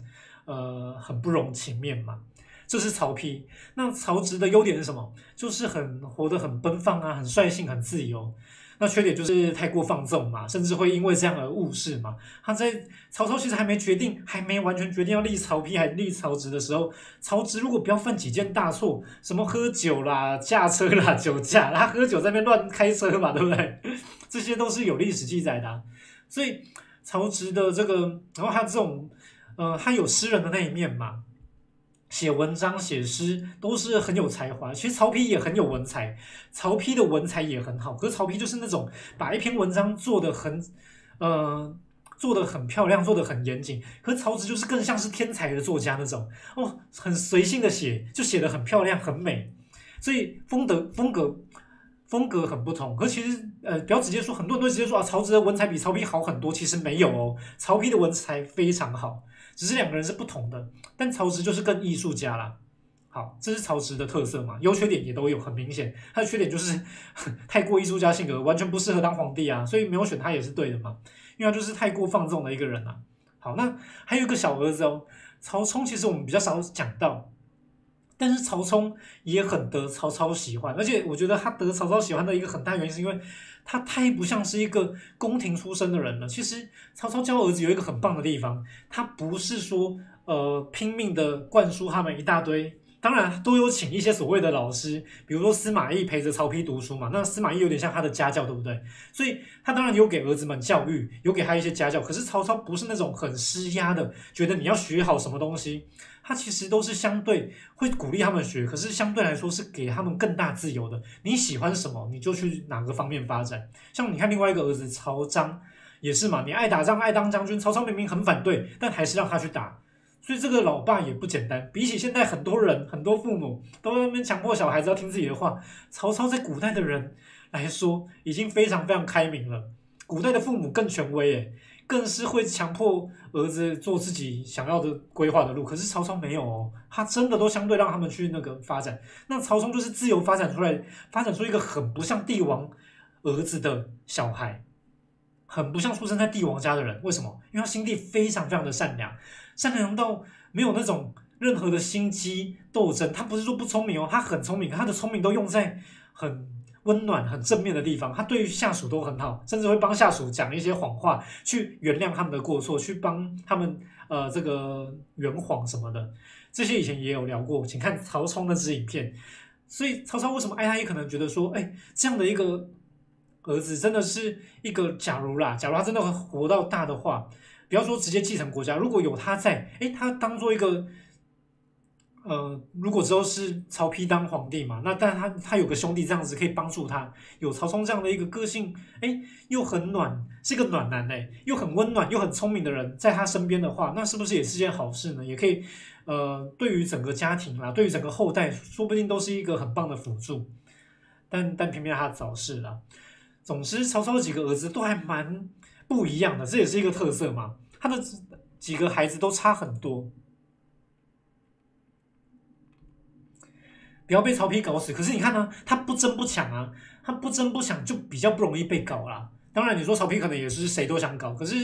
不容情面嘛。这是曹丕。那曹植的优点是什么？就是活得很奔放啊，很率性，很自由。那缺点就是太过放纵嘛，甚至会因为这样而误事嘛。他在曹操其实还没完全决定要立曹丕还立曹植的时候，曹植如果不要犯几件大错，什么喝酒啦、驾车啦、酒驾，他喝酒在那边乱开车嘛，对不对？这些都是有历史记载的啊。所以曹植的这个，然后他这种，他有诗人的那一面嘛。 写文章、写诗都是很有才华，其实曹丕也很有文采，曹丕的文采也很好。可是曹丕就是那种把一篇文章做得很漂亮，做得很严谨。可是曹植就是更像是天才的作家那种，哦，很随性的写，就写得很漂亮、很美，所以风格很不同。可是其实不要直接说，很多人都直接说啊，曹植的文采比曹丕好很多，其实没有哦，曹丕的文采非常好。 只是两个人是不同的，但曹植就是更艺术家啦。好，这是曹植的特色嘛，优缺点也都有，很明显。他的缺点就是太过艺术家性格，完全不适合当皇帝啊，所以没有选他也是对的嘛，因为他就是太过放纵的一个人啊。好，那还有一个小儿子哦，曹冲，其实我们比较少讲到，但是曹冲也很得曹操喜欢，而且我觉得他得曹操喜欢的一个很大原因是因为他太不像是一个宫廷出身的人了。其实曹操教儿子有一个很棒的地方，他不是说拼命的灌输他们一大堆，当然都有请一些所谓的老师，比如说司马懿陪着曹丕读书嘛，那司马懿有点像他的家教，对不对？所以他当然有给儿子们教育，有给他一些家教。可是曹操不是那种很施压的，觉得你要学好什么东西，他其实都是相对会鼓励他们学，可是相对来说是给他们更大自由的。你喜欢什么，你就去哪个方面发展。像你看另外一个儿子曹彰也是嘛，你爱打仗爱当将军，曹操明明很反对，但还是让他去打。 所以这个老爸也不简单，比起现在很多人、很多父母都在那边强迫小孩子要听自己的话，曹操在古代的人来说已经非常非常开明了。古代的父母更权威，诶，更是会强迫儿子做自己想要的规划的路。可是曹操没有哦，他真的都相对让他们去那个发展。那曹冲就是自由发展出来，发展出一个很不像帝王儿子的小孩。 很不像出生在帝王家的人，为什么？因为他心地非常非常的善良，善良到没有那种任何的心机斗争。他不是说不聪明哦，他很聪明，他的聪明都用在很温暖、很正面的地方。他对于下属都很好，甚至会帮下属讲一些谎话，去原谅他们的过错，去帮他们这个圆谎什么的。这些以前也有聊过，请看曹冲那支影片。所以曹操为什么爱他？也可能觉得说，哎，这样的一个。 儿子真的是一个，假如他真的活到大的话，不要说直接继承国家，如果有他在，诶，他当做一个，如果之后是曹丕当皇帝嘛，那但他有个兄弟这样子可以帮助他，有曹冲这样的一个个性，诶，又很暖，是个暖男诶，又很温暖又很聪明的人在他身边的话，那是不是也是件好事呢？也可以，对于整个家庭啦，对于整个后代，说不定都是一个很棒的辅助，但偏偏他早逝啦。 总之，曹操的几个儿子都还蛮不一样的，这也是一个特色嘛。他的几个孩子都差很多，不要被曹丕搞死。可是你看呢、啊，他不争不抢啊，他不争不抢就比较不容易被搞啦。当然，你说曹丕可能也是谁都想搞，可是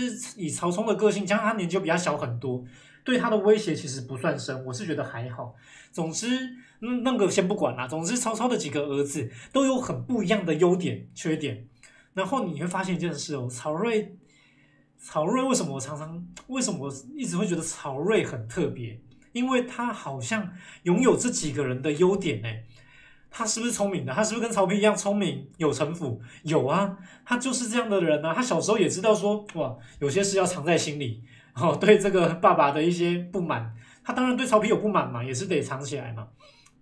以曹冲的个性，加上他年纪比他小很多，对他的威胁其实不算深，我是觉得还好。总之。 那个先不管啦，总之曹操的几个儿子都有很不一样的优点、缺点。然后你会发现一件事哦，曹睿为什么我一直会觉得曹睿很特别？因为他好像拥有这几个人的优点哎。他是不是聪明的？他是不是跟曹丕一样聪明、有城府？有啊，他就是这样的人啊。他小时候也知道说，哇，有些事要藏在心里哦，对这个爸爸的一些不满，他当然对曹丕有不满嘛，也是得藏起来嘛。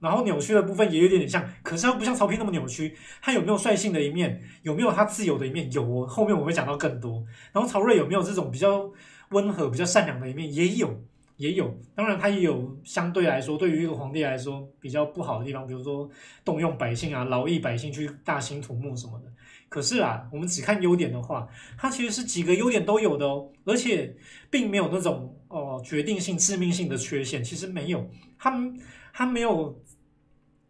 然后扭曲的部分也有点像，可是他不像曹丕那么扭曲。他有没有率性的一面？有没有他自由的一面？有哦，后面我会讲到更多。然后曹睿有没有这种比较温和、比较善良的一面？也有。当然，他也有相对来说，对于一个皇帝来说比较不好的地方，比如说动用百姓啊、劳役百姓去大兴土木什么的。可是啊，我们只看优点的话，他其实是几个优点都有的哦，而且并没有那种决定性、致命性的缺陷，其实没有。他没有。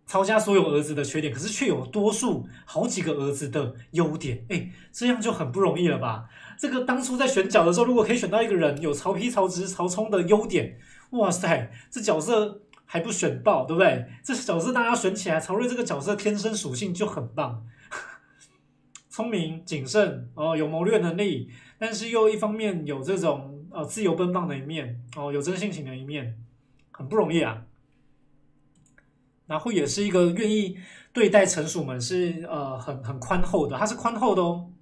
曹家所有儿子的缺点，可是却有多数好几个儿子的优点，哎，这样就很不容易了吧？这个当初在选角的时候，如果可以选到一个人有曹丕、曹植、曹冲的优点，哇塞，这角色还不选爆，对不对？这角色大家要选起来，曹睿这个角色天生属性就很棒。聪明、谨慎，有谋略能力，但是又一方面有这种自由奔放的一面，有真性情的一面，很不容易啊。然后也是一个愿意对待臣属们是很宽厚的，他是宽厚的哦。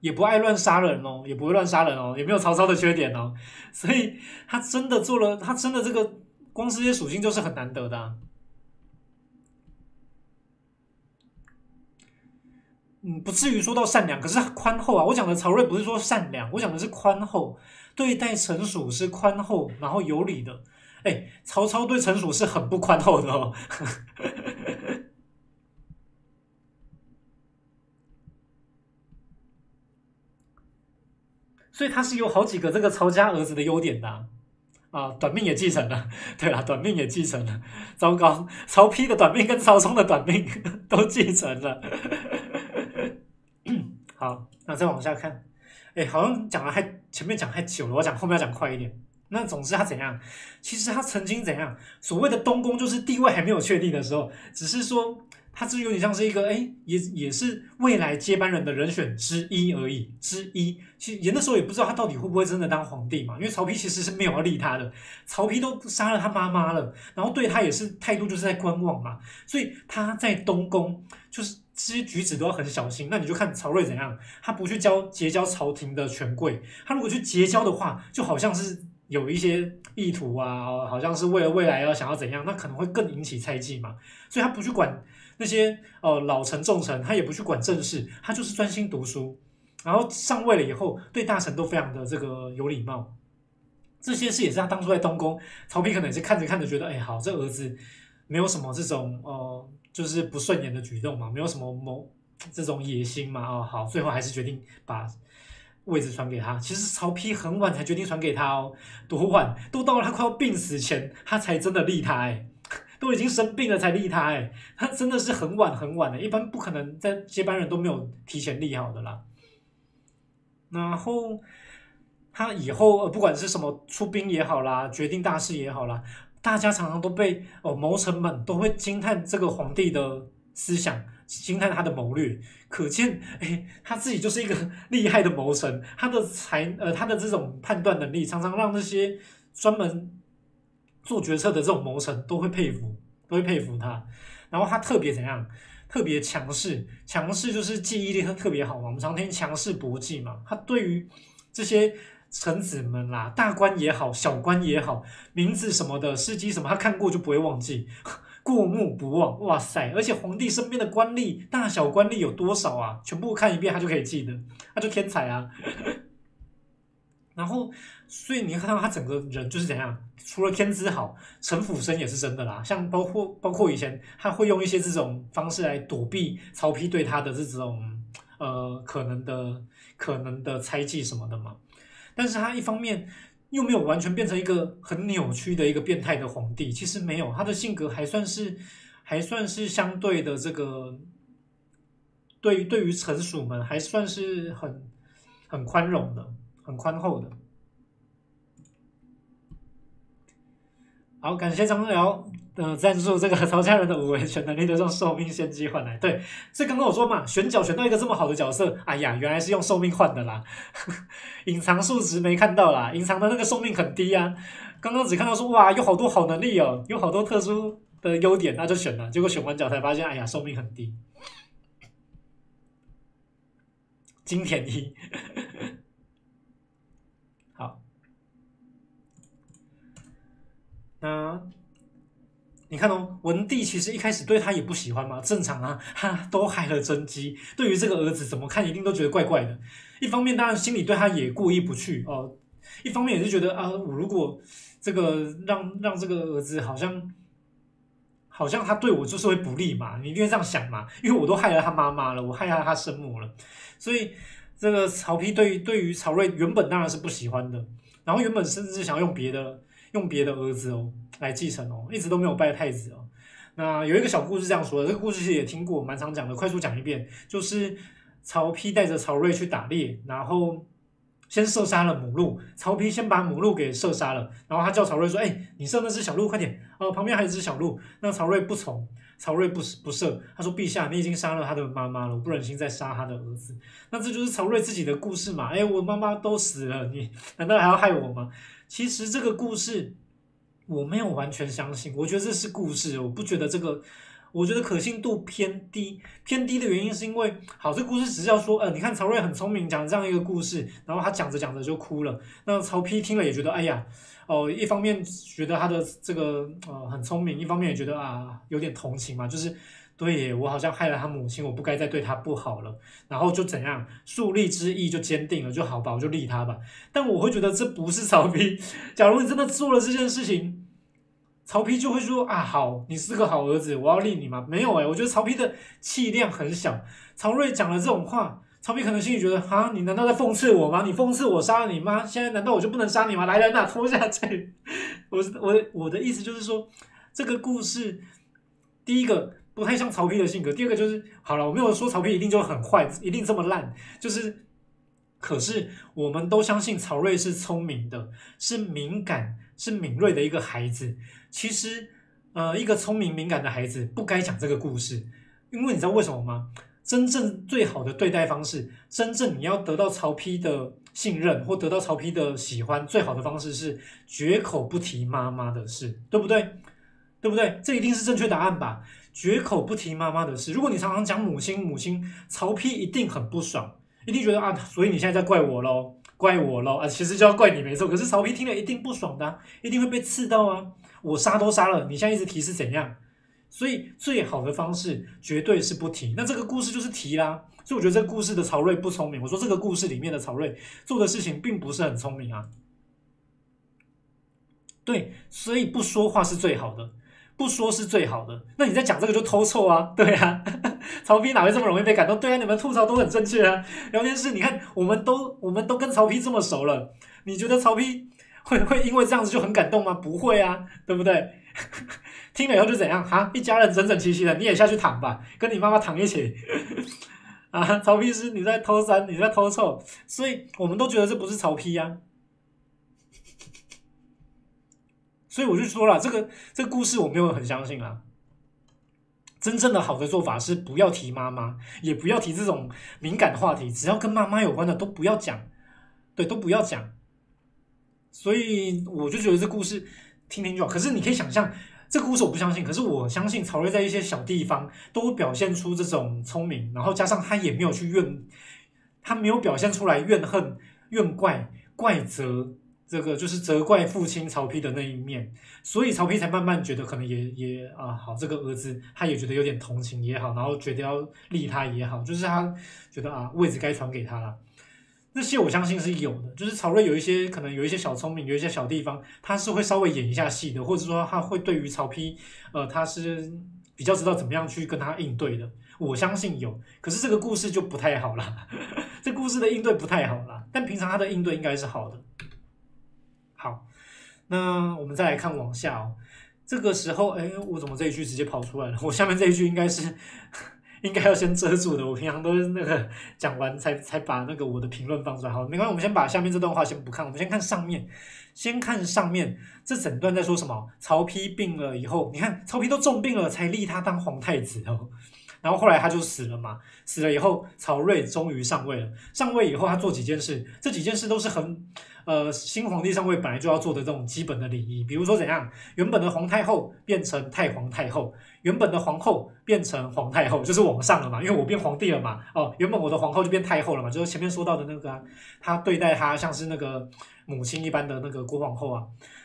也不爱乱杀人哦，也不会乱杀人哦，也没有曹操的缺点哦，所以他真的做了，他真的这个光是这些属性就是很难得的啊。不至于说到善良，可是宽厚啊。我讲的曹睿不是说善良，我讲的是宽厚，对待臣属是宽厚，然后有理的。哎，曹操对臣属是很不宽厚的哦。所以他是有好几个这个曹家儿子的优点的短命也继承了，对啦，短命也继承了，糟糕，曹丕的短命跟曹冲的短命都继承了。好，那再往下看，哎，好像讲了前面讲太久了，我讲后面要讲快一点。那总之他怎样？其实他曾经怎样？所谓的东宫就是地位还没有确定的时候，只是说。 他这有点像是一个也是未来接班人的人选之一而已，其实也那时候也不知道他到底会不会真的当皇帝嘛，因为曹丕其实是没有要立他的，曹丕都杀了他妈妈了，然后对他也是态度就是在观望嘛，所以他在东宫就是这些举止都要很小心。那你就看曹睿怎样，他不去结交朝廷的权贵，他如果去结交的话，就好像是有一些意图啊，好像是为了未来要想要怎样，那可能会更引起猜忌嘛，所以他不去管。 那些老臣重臣，他也不去管政事，他就是专心读书。然后上位了以后，对大臣都非常的这个有礼貌。这些事也是他当初在东宫，曹丕可能也是看着看着觉得，哎，好，这儿子没有什么这种就是不顺眼的举动嘛，没有什么这种野心嘛，好，最后还是决定把位置传给他。其实曹丕很晚才决定传给他哦，多晚？都到了他快要病死前，他才真的立他哎。 都已经生病了才立他，他真的是很晚很晚的，一般不可能在接班人都没有提前立好的啦。然后他以后不管是什么出兵也好啦，决定大事也好啦，大家常常都被谋臣们都会惊叹这个皇帝的思想，惊叹他的谋略，可见他自己就是一个厉害的谋臣，他的这种判断能力常常让那些专门。 做决策的这种谋臣都会佩服，他。然后他特别怎样？特别强势，就是记忆力特别好嘛。我们常听强势博记嘛。他对于这些臣子们啦，大官也好，小官也好，名字什么的、事迹什么，他看过就不会忘记，过目不忘。哇塞！而且皇帝身边的官吏，大小官吏有多少啊？全部看一遍他就可以记得，他就天才啊！然后，所以你看到他整个人就是怎样？除了天资好，城府深也是真的啦。像包括以前，他会用一些这种方式来躲避曹丕对他的这种可能的猜忌什么的嘛。但是他一方面又没有完全变成一个很扭曲的一个变态的皇帝，其实没有，他的性格还算是相对的这个对于臣属们还算是很宽容的。 很宽厚的。好，感谢张辽赞助这个曹家人的五维全能力都用寿命先机换来。对，所以刚刚我说嘛，选角选到一个这么好的角色，哎呀，原来是用寿命换的啦，隐藏数值没看到啦，隐藏的那个寿命很低啊。刚刚只看到说哇，有好多好能力哦，有好多特殊的优点，那就选了。结果选完角才发现，哎呀，寿命很低。金田一。你看哦，文帝其实一开始对他也不喜欢嘛，正常啊，他都害了甄姬，对于这个儿子怎么看一定都觉得怪怪的。一方面当然心里对他也过意不去哦，一方面也是觉得啊，我如果这个让这个儿子好像他对我就是会不利嘛，你一定会这样想嘛，因为我都害了他妈妈了，我害了他生母了，所以这个曹丕对于曹睿原本当然是不喜欢的，然后原本甚至想要用别的儿子哦来继承哦，一直都没有拜太子哦。那有一个小故事这样说的，这个故事也听过，蛮常讲的，快速讲一遍。就是曹丕带着曹睿去打猎，然后先射杀了母鹿。曹丕先把母鹿给射杀了，然后他叫曹睿说：“哎，你射那只小鹿，快点！”旁边还有一只小鹿。那曹睿不从，曹睿不赦，他说：“陛下，你已经杀了他的妈妈了，我不忍心再杀他的儿子。”那这就是曹睿自己的故事嘛？哎，我妈妈都死了，你难道还要害我吗？其实这个故事我没有完全相信，我觉得这是故事，我不觉得这个。我觉得可信度偏低，偏低的原因是因为，好，这故事只是要说，你看曹睿很聪明，讲这样一个故事，然后他讲着讲着就哭了。那曹丕听了也觉得，哎呀，哦，一方面觉得他的这个很聪明，一方面也觉得啊有点同情嘛，就是对耶，我好像害了他母亲，我不该再对他不好了。然后就怎样，树立之意就坚定了，就好吧，我就立他吧。但我会觉得这不是曹丕。假如你真的做了这件事情。曹丕就会说啊，好，你是个好儿子，我要立你嘛？没有我觉得曹丕的气量很小。曹睿讲了这种话，曹丕可能心里觉得啊，你难道在讽刺我吗？你讽刺我杀了你妈，现在难道我就不能杀你吗？来人啊，拖下去！我的意思就是说，这个故事第一个不太像曹丕的性格，第二个就是好了，我没有说曹丕一定就很坏，一定这么烂，就是可是我们都相信曹睿是聪明的，是敏感。是敏锐的一个孩子，其实，一个聪明敏感的孩子不该讲这个故事，因为你知道为什么吗？真正最好的对待方式，真正你要得到曹丕的信任或得到曹丕的喜欢，最好的方式是绝口不提妈妈的事，对不对？对不对？这一定是正确答案吧？绝口不提妈妈的事。如果你常常讲母亲，曹丕一定很不爽，一定觉得啊，所以你现在在怪我咯。怪我咯啊！其实就要怪你没错，可是曹丕听了一定不爽的，一定会被刺到啊！我杀都杀了，你现在一直提是怎样？所以最好的方式绝对是不提。那这个故事就是提啦，所以我觉得这个故事的曹睿不聪明。我说这个故事里面的曹睿做的事情并不是很聪明啊。对，所以不说话是最好的，不说是最好的。那你在讲这个就偷臭啊，对啊。曹丕哪会这么容易被感动？对啊，你们吐槽都很正确啊。聊天室，你看，我们都跟曹丕这么熟了，你觉得曹丕会因为这样子就很感动吗？不会啊，对不对？听了以后就怎样哈？一家人整整齐齐的，你也下去躺吧，跟你妈妈躺一起。啊，曹丕是你在偷三，你在偷臭，所以我们都觉得这不是曹丕啊。所以我就说了，这个故事我没有很相信啦。真正的好的做法是不要提妈妈，也不要提这种敏感的话题，只要跟妈妈有关的都不要讲，对，都不要讲。所以我就觉得这故事听听就好。可是你可以想象，这故事我不相信，可是我相信曹睿在一些小地方都表现出这种聪明，然后加上他也没有去怨，他没有表现出来怨恨、怨怪、怪责。这个就是责怪父亲曹丕的那一面，所以曹丕才慢慢觉得可能也啊好，这个儿子他也觉得有点同情也好，然后觉得要立他也好，就是他觉得啊位置该传给他了。那些我相信是有的，就是曹睿有一些可能有一些小聪明，有一些小地方，他是会稍微演一下戏的，或者说他会对于曹丕他是比较知道怎么样去跟他应对的，我相信有。可是这个故事就不太好啦，这故事的应对不太好啦，但平常他的应对应该是好的。好，那我们再来看往下哦。这个时候，哎，我怎么这一句直接跑出来了？我下面这一句应该要先遮住的。我平常都是那个讲完才把那个我的评论放出来。好，没关系，我们先把下面这段话先不看，我们先看上面。先看上面这整段在说什么？曹丕病了以后，你看曹丕都重病了，才立他当皇太子哦。然后后来他就死了嘛，死了以后，曹睿终于上位了。上位以后，他做几件事，这几件事都是很。新皇帝上位本来就要做的这种基本的礼仪，比如说怎样，原本的皇太后变成太皇太后，原本的皇后变成皇太后，就是往上了嘛，因为我变皇帝了嘛，哦，原本我的皇后就变太后了嘛，就是前面说到的那个啊，他对待他像是那个母亲一般的那个郭皇后啊，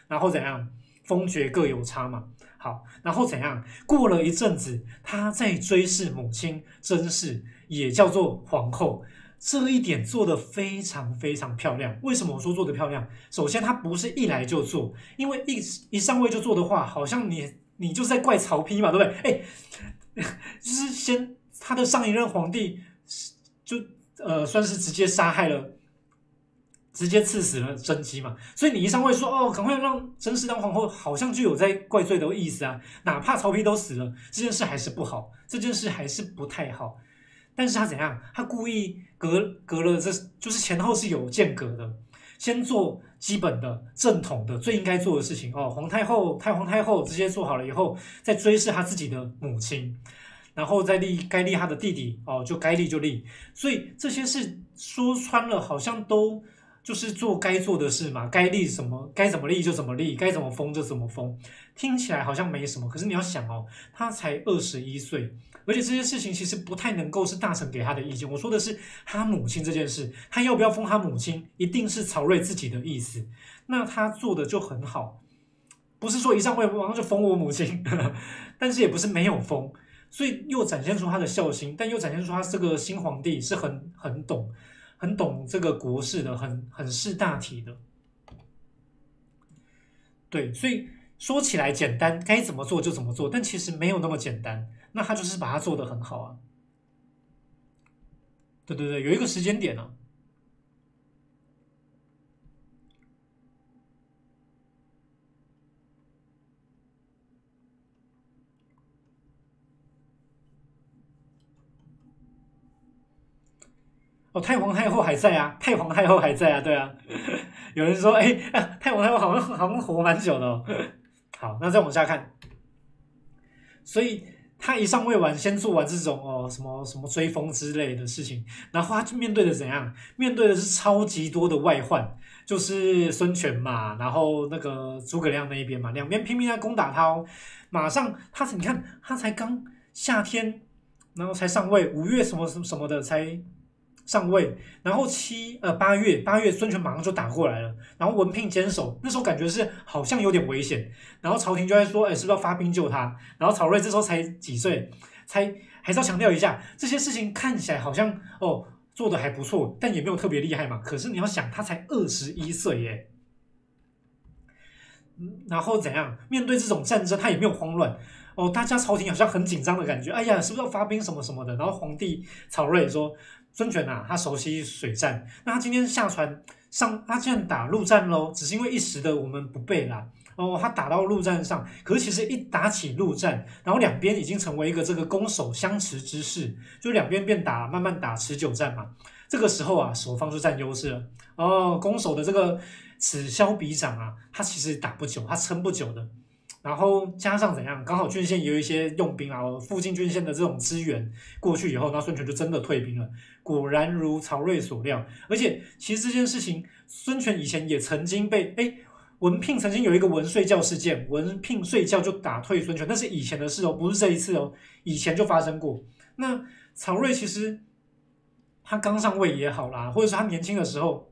然后怎样，封爵各有差嘛，好，然后怎样，过了一阵子，他在追谥母亲甄氏，也叫做皇后。这一点做得非常非常漂亮。为什么我说做得漂亮？首先，它不是一来就做，因为一上位就做的话，好像你就是在怪曹丕嘛，对不对？哎，就是先他的上一任皇帝就算是直接杀害了，直接刺死了甄姬嘛。所以你一上位说哦，赶快让甄氏当皇后，好像就有在怪罪的意思啊。哪怕曹丕都死了，这件事还是不好，这件事还是不太好。但是他怎样？他故意隔了这，就是前后是有间隔的。先做基本的正统的最应该做的事情哦。皇太后这些做好了以后，再追谥她自己的母亲，然后再立该立她的弟弟哦，就该立就立。所以这些事说穿了，好像都就是做该做的事嘛，该立什么该怎么立就怎么立，该怎么封就怎么封。听起来好像没什么，可是你要想哦，她才21岁。而且这些事情其实不太能够是大臣给他的意见。我说的是他母亲这件事，他要不要封他母亲，一定是曹睿自己的意思。那他做的就很好，不是说一上位马上就封我母亲，但是也不是没有封，所以又展现出他的孝心，但又展现出他这个新皇帝是很懂这个国事的，很识大体的。对，所以说起来简单，该怎么做就怎么做，但其实没有那么简单。那他就是把它做得很好啊，对对对，有一个时间点啊，哦，太皇太后还在啊，对啊，有人说，太后好像活蛮久的哦。好，那再往下看，所以。他一上位完，先做完这种什么追封之类的事情，然后他面对的怎样？面对的是超级多的外患，就是孙权嘛，然后那个诸葛亮那一边嘛，两边拼命在攻打他哦。马上他你看他才刚夏天，然后才上位，5月什么的才上位，然后八月孙权马上就打过来了，然后文聘坚守，那时候感觉是好像有点危险，然后朝廷就在说，是不是要发兵救他？然后曹睿这时候才几岁，还是要强调一下，这些事情看起来好像做的还不错，但也没有特别厉害嘛。可是你要想，他才21岁耶，然后怎样面对这种战争，他也没有慌乱。大家朝廷好像很紧张的感觉，哎呀，是不是要发兵什么什么的？然后皇帝曹睿说：“孙权啊，他熟悉水战，那他今天下船上，他竟然打陆战咯，只是因为一时的我们不备啦。他打到陆战上，可是其实一打起陆战，然后两边已经成为一个这个攻守相持之势，就两边便打，慢慢打持久战嘛。这个时候啊，守方就占优势了。攻守的这个此消彼长啊，他其实打不久，他撑不久的。”然后加上怎样，刚好郡县也有一些用兵啊，附近郡县的这种资源过去以后，那孙权就真的退兵了。果然如曹睿所料，而且其实这件事情，孙权以前也曾经被文聘曾经有一个文睡觉事件，文聘睡觉就打退孙权，那是以前的事哦，不是这一次哦，以前就发生过。那曹睿其实他刚上位也好啦，或者是他年轻的时候。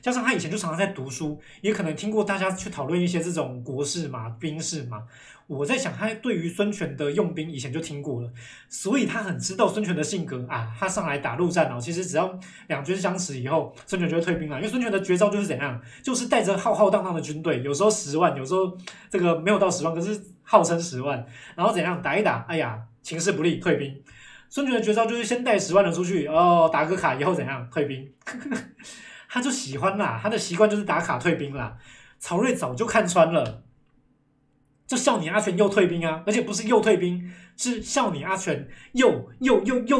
加上他以前就常常在读书，也可能听过大家去讨论一些这种国事嘛、兵事嘛。我在想，他对于孙权的用兵以前就听过了，所以他很知道孙权的性格啊。他上来打陆战哦，其实只要两军相持以后，孙权就会退兵了。因为孙权的绝招就是怎样，就是带着浩浩荡荡的军队，有时候10万，有时候这个没有到10万，可是号称10万，然后怎样打一打，哎呀，情势不利，退兵。孙权的绝招就是先带10万人出去哦，打个卡以后怎样退兵。他就喜欢啦，他的习惯就是打卡退兵啦。曹睿早就看穿了，就笑你阿全又退兵啊，而且不是又退兵，是笑你阿全又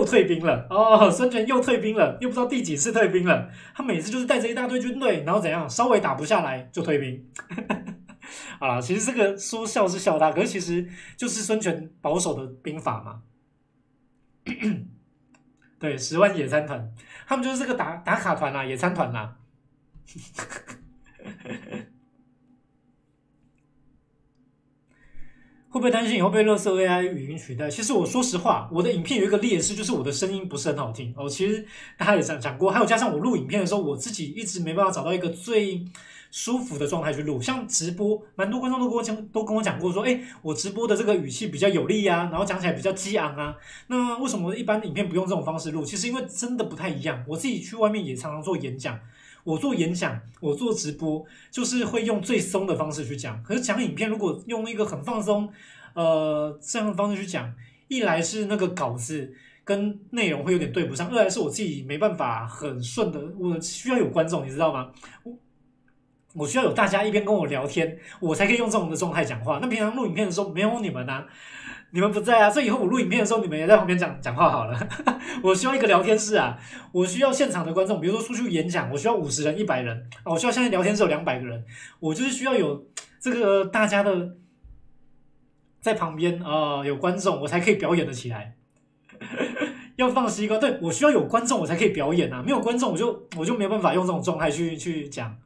退兵了哦，孙权又退兵了，又不知道第几次退兵了。他每次就是带着一大堆军队，然后怎样，稍微打不下来就退兵。好啦，其实这个说笑是笑他，可是其实就是孙权保守的兵法嘛。对，10万野餐团，他们就是这个打卡团啦、野餐团啦。会不会担心以后被垃圾 AI 语音取代？其实我说实话，我的影片有一个劣势，就是我的声音不是很好听哦。其实大家也讲过，还有加上我录影片的时候，我自己一直没办法找到一个最舒服的状态去录，像直播，蛮多观众都跟我讲过说，我直播的这个语气比较有力啊，然后讲起来比较激昂啊。那为什么一般影片不用这种方式录？其实因为真的不太一样。我自己去外面也常常做演讲，我做演讲，我做直播，就是会用最松的方式去讲。可是讲影片，如果用一个很放松，这样的方式去讲，一来是那个稿子跟内容会有点对不上，二来是我自己没办法很顺的，我需要有观众，你知道吗？我需要有大家一边跟我聊天，我才可以用这种的状态讲话。那平常录影片的时候没有你们啊，你们不在啊，所以以后我录影片的时候，你们也在旁边讲话好了。我需要一个聊天室啊，我需要现场的观众，比如说出去演讲，我需要50人、100人啊，我需要现在聊天室有200个人，我就是需要有这个大家的在旁边啊、有观众，我才可以表演得起来。要放西瓜，对我需要有观众，我才可以表演啊，没有观众我就没有办法用这种状态去讲。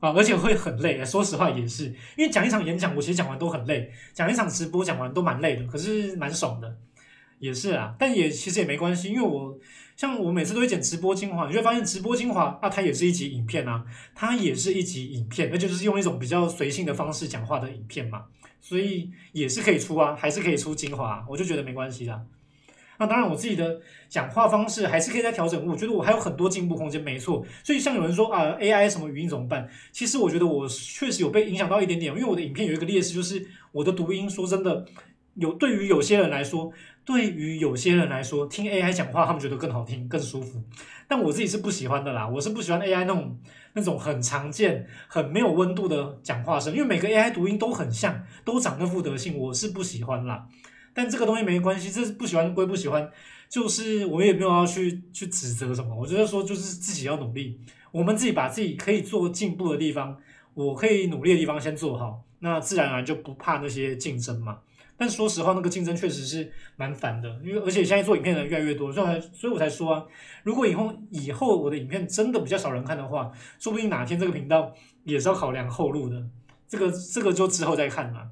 啊，而且会很累，说实话也是，因为讲一场演讲，我其实讲完都很累，讲一场直播讲完都蛮累的，可是蛮爽的，也是啊，但也其实也没关系，因为我每次都会剪直播精华，你就会发现直播精华啊，它也是一集影片啊，而且就是用一种比较随性的方式讲话的影片嘛，所以也是可以出啊，还是可以出精华、啊，我就觉得没关系啦。那当然，我自己的讲话方式还是可以再调整。我觉得我还有很多进步空间，没错。所以像有人说啊 ，AI 什么语音怎么办？其实我觉得我确实有被影响到一点点，因为我的影片有一个劣势，就是我的读音。说真的，对于有些人来说，听 AI 讲话，他们觉得更好听、更舒服。但我自己是不喜欢的啦，我是不喜欢 AI 那种很常见、很没有温度的讲话声，因为每个 AI 读音都很像，都长那副德性，我是不喜欢啦。但这个东西没关系，这不喜欢归不喜欢，就是我也没有要去指责什么。我觉得说就是自己要努力，我们自己把自己可以做进步的地方，我可以努力的地方先做好，那自然而然就不怕那些竞争嘛。但说实话，那个竞争确实是蛮烦的，因为而且现在做影片的人越来越多，所以我才说啊，如果以后我的影片真的比较少人看的话，说不定哪天这个频道也是要考量后路的，这个就之后再看啦。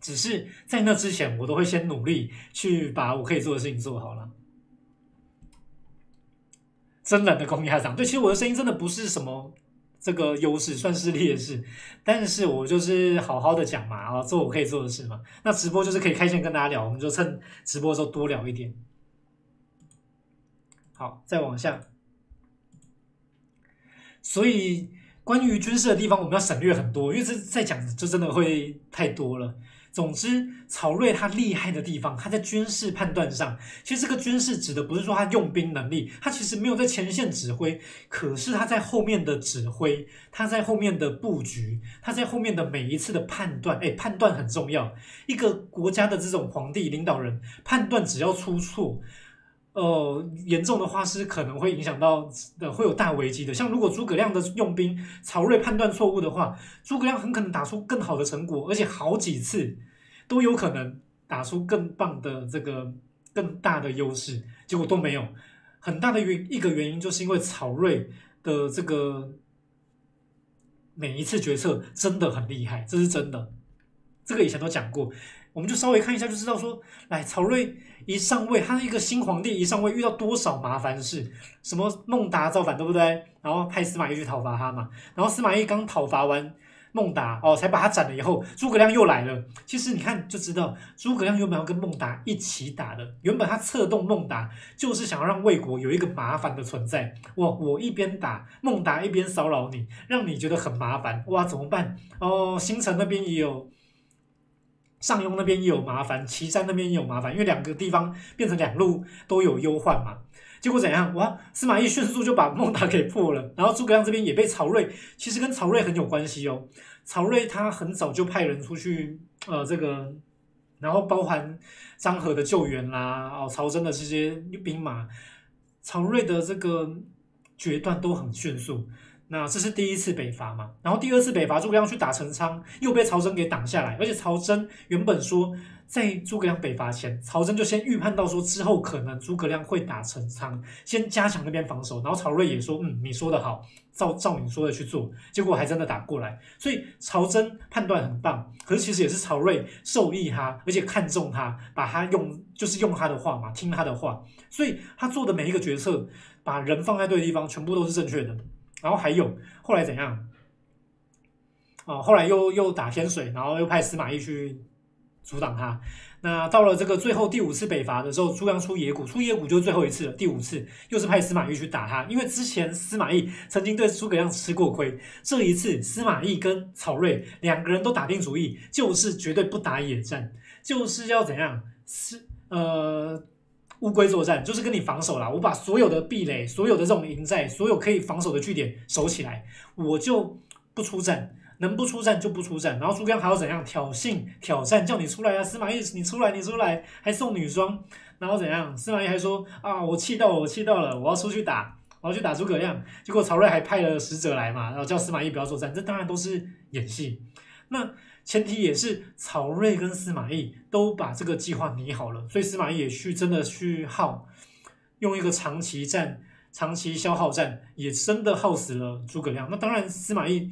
只是在那之前，我都会先努力去把我可以做的事情做好了。真人的公鸭嗓，对，其实我的声音真的不是什么这个优势，算是劣势，但是我就是好好的讲嘛，啊，做我可以做的事嘛。那直播就是可以开线跟大家聊，我们就趁直播的时候多聊一点。好，再往下。所以关于军事的地方，我们要省略很多，因为这在讲就真的会太多了。总之，曹睿他厉害的地方，他在军事判断上，其实这个军事指的不是说他用兵能力，他其实没有在前线指挥，可是他在后面的指挥，他在后面的布局，他在后面的每一次的判断，判断很重要。一个国家的这种皇帝领导人，判断只要出错，严重的话是可能会影响到会有大危机的。像如果诸葛亮的用兵，曹睿判断错误的话，诸葛亮很可能打出更好的成果，而且好几次都有可能打出更棒的这个更大的优势，结果都没有。很大的一个原因就是因为曹睿的这个每一次决策真的很厉害，这是真的。这个以前都讲过，我们就稍微看一下就知道说，来曹睿。一上位，他是一个新皇帝，一上位遇到多少麻烦事？什么孟达造反，对不对？然后派司马懿去讨伐他嘛。然后司马懿刚讨伐完孟达，哦，才把他斩了以后，诸葛亮又来了。其实你看就知道，诸葛亮原本要跟孟达一起打的，原本他策动孟达，就是想要让魏国有一个麻烦的存在。哇，我一边打孟达，一边骚扰你，让你觉得很麻烦。哇，怎么办？哦，新城那边也有。上庸那边也有麻烦，岐山那边也有麻烦，因为两个地方变成两路都有忧患嘛。结果怎样？哇，司马懿迅速就把孟达给破了，然后诸葛亮这边也被曹睿，其实跟曹睿很有关系哦。曹睿他很早就派人出去，这个，然后包含张合的救援啦，哦，曹真的这些兵马，曹睿的这个决断都很迅速。那这是第一次北伐嘛，然后第二次北伐，诸葛亮去打陈仓，又被曹真给挡下来。而且曹真原本说，在诸葛亮北伐前，曹真就先预判到说之后可能诸葛亮会打陈仓，先加强那边防守。然后曹睿也说，你说的好，照你说的去做，结果还真的打过来。所以曹真判断很棒，可是其实也是曹睿受益他，而且看中他，把他用他的话嘛，听他的话，所以他做的每一个决策，把人放在对的地方，全部都是正确的。然后还有后来怎样？哦，后来又打天水，然后又派司马懿去阻挡他。那到了这个最后第5次北伐的时候，诸葛亮出野谷，就是最后一次了。第5次又是派司马懿去打他，因为之前司马懿曾经对诸葛亮吃过亏，这一次司马懿跟曹睿两个人都打定主意，就是绝对不打野战，就是要怎样？乌龟作战，就是跟你防守啦，我把所有的壁垒、所有的这种营寨、所有可以防守的据点守起来，我就不出战，能不出战就不出战。然后诸葛亮还要怎样挑衅挑战，叫你出来啊，司马懿你出来，还送女装，然后怎样？司马懿还说啊，我气到了，我要出去打，我要去打诸葛亮。结果曹睿还派了使者来嘛，然后叫司马懿不要作战。这当然都是演戏。那前提也是曹睿跟司马懿都把这个计划拟好了，所以司马懿也去真的去耗，用一个长期战、长期消耗战，也真的耗死了诸葛亮。那当然司马懿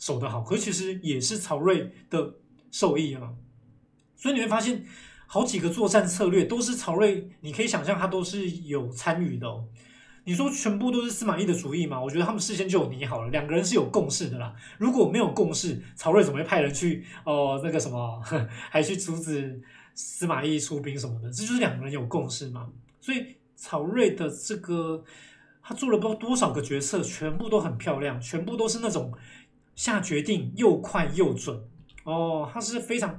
守得好，可是其实也是曹睿的受益啊。所以你会发现，好几个作战策略都是曹睿，你可以想象他都是有参与的哦。你说全部都是司马懿的主意吗？我觉得他们事先就有拟好了，两个人是有共识的啦。如果没有共识，曹睿怎么会派人去那个什么，还去阻止司马懿出兵什么的？这就是两个人有共识嘛。所以曹睿的这个他做了不知道多少个决策，全部都很漂亮，全部都是那种下决定又快又准哦。他是非常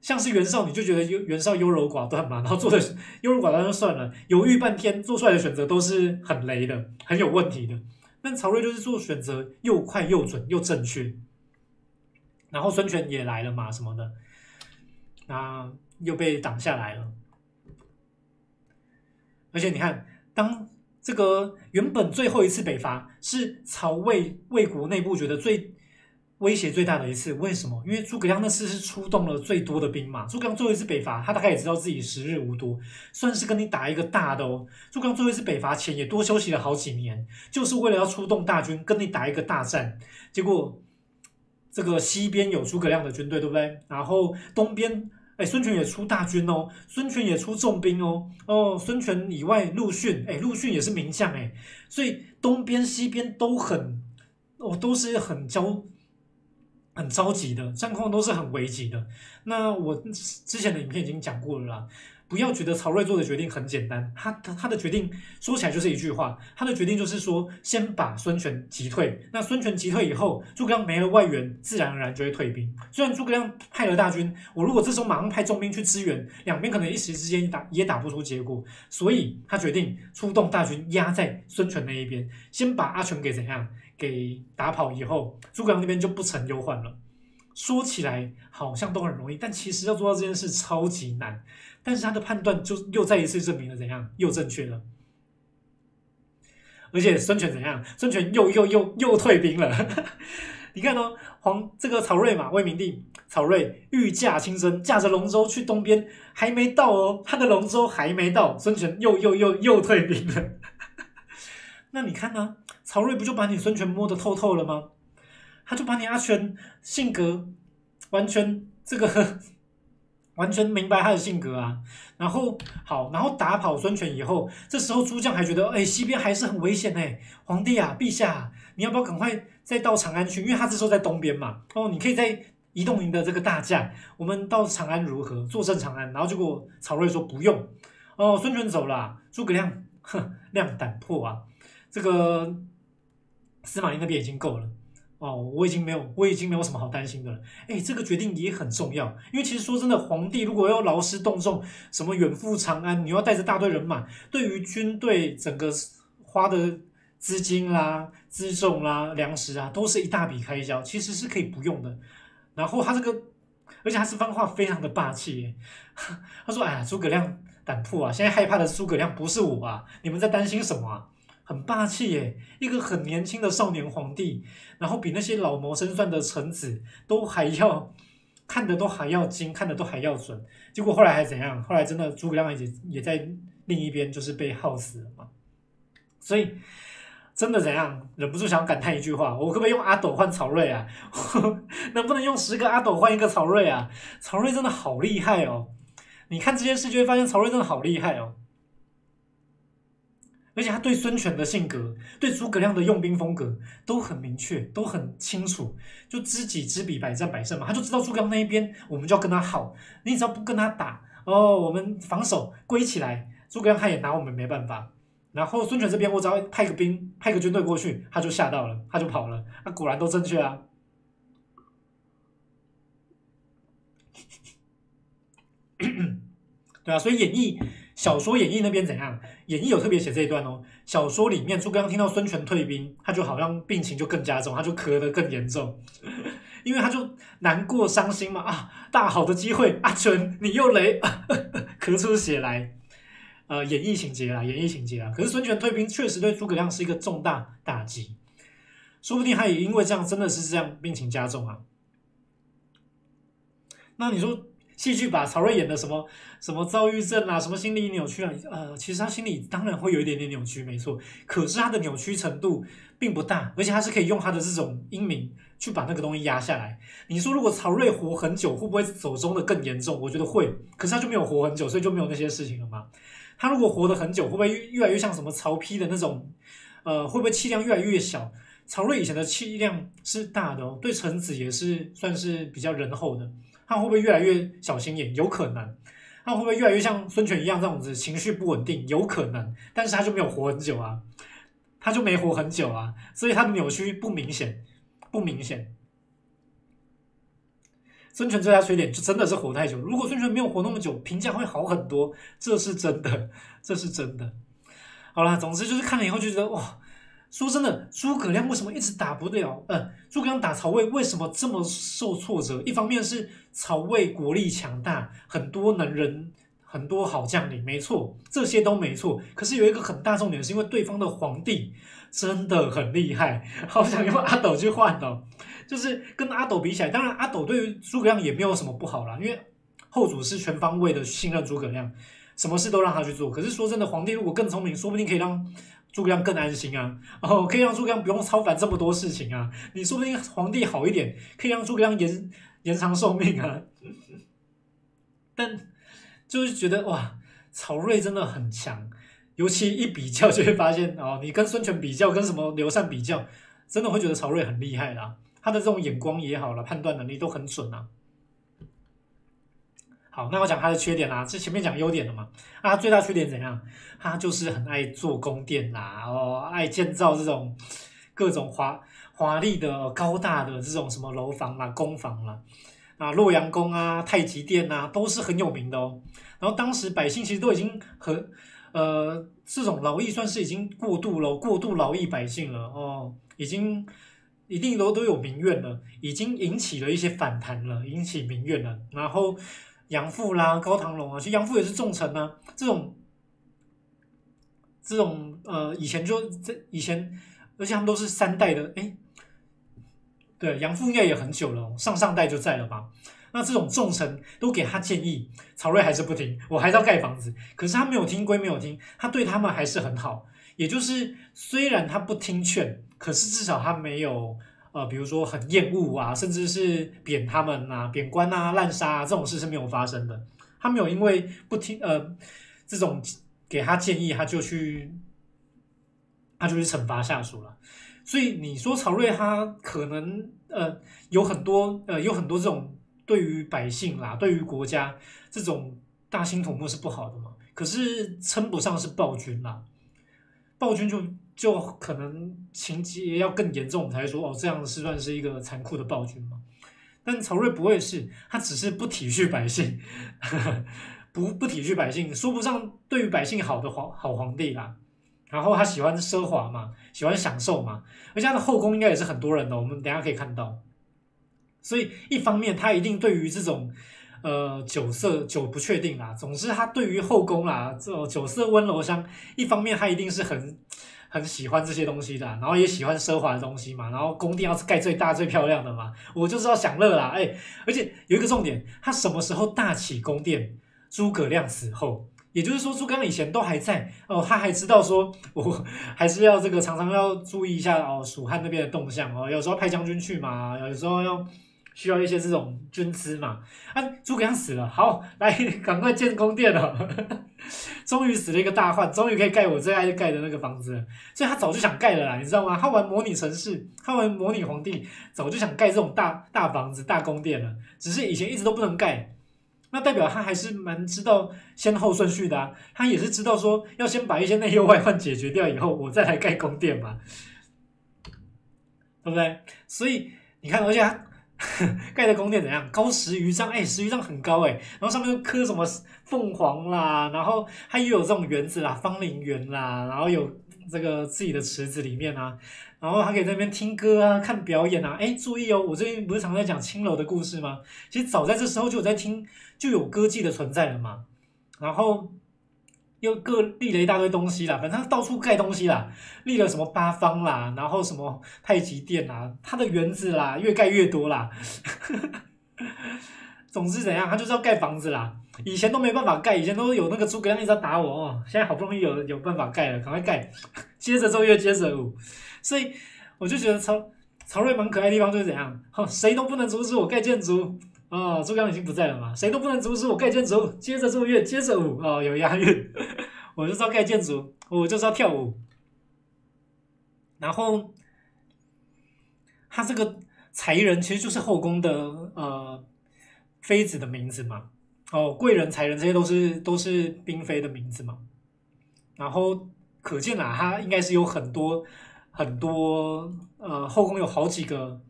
像是袁绍，你就觉得袁绍优柔寡断嘛，然后做的优柔寡断就算了，犹豫半天做出来的选择都是很雷的，很有问题的。但曹睿就是做选择又快又准又正确。然后孙权也来了嘛，什么的，那又被挡下来了。而且你看，当这个原本最后一次北伐是曹魏国内部觉得最威胁最大的一次，为什么？因为诸葛亮那次是出动了最多的兵马。诸葛亮最后一次北伐，他大概也知道自己时日无多，算是跟你打一个大的哦。诸葛亮最后一次北伐前也多休息了好几年，就是为了要出动大军跟你打一个大战。结果这个西边有诸葛亮的军队，对不对？然后东边，孙权也出大军哦，孙权也出重兵哦。孙权以外，陆逊，陆逊也是名将所以东边西边都很都是很着急的，战况都是很危急的。那我之前的影片已经讲过了啦，不要觉得曹睿做的决定很简单，他的决定说起来就是一句话，他的决定就是说先把孙权击退。那孙权击退以后，诸葛亮没了外援，自然而然就会退兵。虽然诸葛亮派了大军，我如果这时候马上派重兵去支援，两边可能一时之间也打不出结果，所以他决定出动大军压在孙权那一边，先把阿权给怎样？给打跑以后，诸葛亮那边就不成忧患了。说起来好像都很容易，但其实要做到这件事超级难。但是他的判断就又再一次证明了怎样，又正确了。而且孙权怎样？孙权又退兵了。你看哦，这个曹睿嘛，魏明帝曹睿御驾亲征，驾着龙舟去东边，还没到哦，他的龙舟还没到，孙权又退兵了。那你看呢？曹睿不就把你孙权摸得透透了吗？他就把你阿权性格完全明白他的性格啊。然后打跑孙权以后，这时候诸将还觉得西边还是很危险皇帝啊，陛下啊，你要不要赶快再到长安去？因为他这时候在东边嘛，你可以在移动营的这个大将，我们到长安如何坐镇长安？然后结果曹睿说不用孙权走了，诸葛亮量胆破啊，这个司马懿那边已经够了我已经没有什么好担心的了。这个决定也很重要，因为其实说真的，皇帝如果要劳师动众，什么远赴长安，你要带着大队人马，对于军队整个花的资金啦、辎重啦、粮食啊，都是一大笔开销，其实是可以不用的。然后他这个，而且他这番话非常的霸气他说：“哎呀，诸葛亮胆破啊，现在害怕的诸葛亮不是我啊，你们在担心什么啊？”很霸气一个很年轻的少年皇帝，然后比那些老谋深算的臣子都还要看的都还要精，看的都还要准。结果后来还怎样？后来真的诸葛亮也在另一边就是被耗死了嘛。所以真的怎样？忍不住想感叹一句话：我可不可以用阿斗换曹睿啊？能不能用10个阿斗换一个曹睿啊？曹睿真的好厉害哦！你看这件事就会发现曹睿真的好厉害哦。而且他对孙权的性格，对诸葛亮的用兵风格都很明确，都很清楚，就知己知彼，百战百胜嘛。他就知道诸葛亮那一边，我们就要跟他好，你只要不跟他打我们防守归起来，诸葛亮他也拿我们没办法。然后孙权这边，我只要派个军队过去，他就吓到了，他就跑了。那果然都正确啊。对啊，所以小说演义那边怎样？演义有特别写这一段哦。小说里面，诸葛亮听到孙权退兵，他就好像病情就更加重，他就咳得更严重，因为他就难过伤心嘛啊，大好的机会，阿纯你又雷，咳出血来。演绎情节啦，演绎情节啦。可是孙权退兵确实对诸葛亮是一个重大打击，说不定他也因为这样真的是这样病情加重啊。那你说戏剧把曹睿演的什么什么躁郁症啊，什么心理扭曲啊，其实他心里当然会有一点点扭曲，没错。可是他的扭曲程度并不大，而且他是可以用他的这种英明去把那个东西压下来。你说如果曹睿活很久，会不会走中的更严重？我觉得会。可是他就没有活很久，所以就没有那些事情了嘛。他如果活得很久，会不会越来越像什么曹丕的那种？会不会气量越来越小？曹睿以前的气量是大的哦，对臣子也是算是比较仁厚的。他会不会越来越小心眼？有可能。他会不会越来越像孙权一样这样子情绪不稳定？有可能。但是他就没有活很久啊，他就没活很久啊，所以他的扭曲不明显，不明显。孙权最大缺点就真的是活太久。如果孙权没有活那么久，评价会好很多，这是真的，这是真的。好啦，总之就是看了以后就觉得哇，说真的，诸葛亮为什么一直打不了？诸葛亮打曹魏为什么这么受挫折？一方面是曹魏国力强大，很多能人，很多好将领，没错，这些都没错。可是有一个很大重点，是因为对方的皇帝真的很厉害，好想用阿斗去换哦。就是跟阿斗比起来，当然阿斗对于诸葛亮也没有什么不好啦，因为后主是全方位的信任诸葛亮，什么事都让他去做。可是说真的，皇帝如果更聪明，说不定可以让诸葛亮更安心啊，哦，可以让诸葛亮不用操烦这么多事情啊。你说不定皇帝好一点，可以让诸葛亮延长寿命啊。但就是觉得哇，曹睿真的很强，尤其一比较就会发现哦，你跟孙权比较，跟什么刘禅比较，真的会觉得曹睿很厉害啦。他的这种眼光也好了，判断能力都很准啊。好，那我讲他的缺点啦，这前面讲优点了嘛。啊，他最大缺点怎样？他就是很爱做宫殿啦，哦，爱建造这种各种华丽的、高大的这种什么楼房啦、宫房啦，啊，洛阳宫啊、太极殿啊，都是很有名的哦。然后当时百姓其实都已经很这种劳役算是已经过度了，过度劳役百姓了哦，已经。一定都有民怨了，已经引起了一些反弹了，引起民怨了。然后杨阜啦、高唐龙啊，其实杨阜也是重臣啊。这种以前，而且他们都是三代的，哎，对，杨阜应该也很久了，上上代就在了吧。那这种重臣都给他建议，曹睿还是不听，我还是要盖房子。可是他没有听归没有听，他对他们还是很好。也就是虽然他不听劝。可是至少他没有比如说很厌恶啊，甚至是贬他们啊、贬官啊、滥杀啊这种事是没有发生的。他没有因为不听这种给他建议，他就去惩罚下属了。所以你说曹睿他可能有很多这种对于百姓啦、对于国家这种大兴土木是不好的嘛，可是称不上是暴君啦，暴君就可能情节要更严重，我们才会说哦，这样是算是一个残酷的暴君嘛。但曹睿不会是，他只是不体恤百姓，不体恤百姓，说不上对于百姓好的好皇帝啦。然后他喜欢奢华嘛，喜欢享受嘛，而且他的后宫应该也是很多人的，我们等一下可以看到。所以一方面他一定对于这种酒不确定啦，总之他对于后宫啦，这种酒色温柔乡，一方面他一定是很喜欢这些东西的、啊，然后也喜欢奢华的东西嘛，然后宫殿要盖最大最漂亮的嘛，我就是要享乐啦，哎，而且有一个重点，他什么时候大起宫殿？诸葛亮死后，也就是说诸葛亮以前都还在哦，他还知道说我还是要这个常常要注意一下哦，蜀汉那边的动向哦，有时候派将军去嘛，有时候要需要一些这种军资嘛，啊，诸葛亮死了，好，来赶快建宫殿了。终于死了一个大患，终于可以盖我最爱盖的那个房子了，所以他早就想盖了啦，你知道吗？他玩模拟城市，他玩模拟皇帝，早就想盖这种大房子、大宫殿了，只是以前一直都不能盖。那代表他还是蛮知道先后顺序的啊，他也是知道说要先把一些内忧外患解决掉以后，我再来盖宫殿嘛，对不对？所以你看，而且他盖的宫殿怎样？高10余丈，哎，10余丈很高哎，然后上面就刻什么凤凰啦，然后它又有这种园子啦、方陵园啦，然后有这个自己的池子里面啊，然后他可以在那边听歌啊、看表演啊。哎，注意哦，我最近不是常在讲青楼的故事吗？其实早在这时候就有在听，就有歌妓的存在了嘛。然后又各立了一大堆东西啦，反正他到处盖东西啦，立了什么八方啦，然后什么太极殿啦，他的园子啦，越盖越多啦。总之怎样，他就是要盖房子啦。 以前都没办法盖，以前都有那个诸葛亮一直在打我哦，现在好不容易有办法盖了，赶快盖，接着奏乐，接着舞，所以我就觉得曹睿蛮可爱的地方就是怎样，哦，谁都不能阻止我盖建筑哦，诸葛亮已经不在了嘛，谁都不能阻止我盖建筑，接着奏乐，接着舞哦，有押韵，我就是要盖建筑，我就是要跳舞，然后他这个才人其实就是后宫的妃子的名字嘛。 哦，贵人、才人这些都是嫔妃的名字嘛，然后可见啊，他应该是有很多后宫有好几个，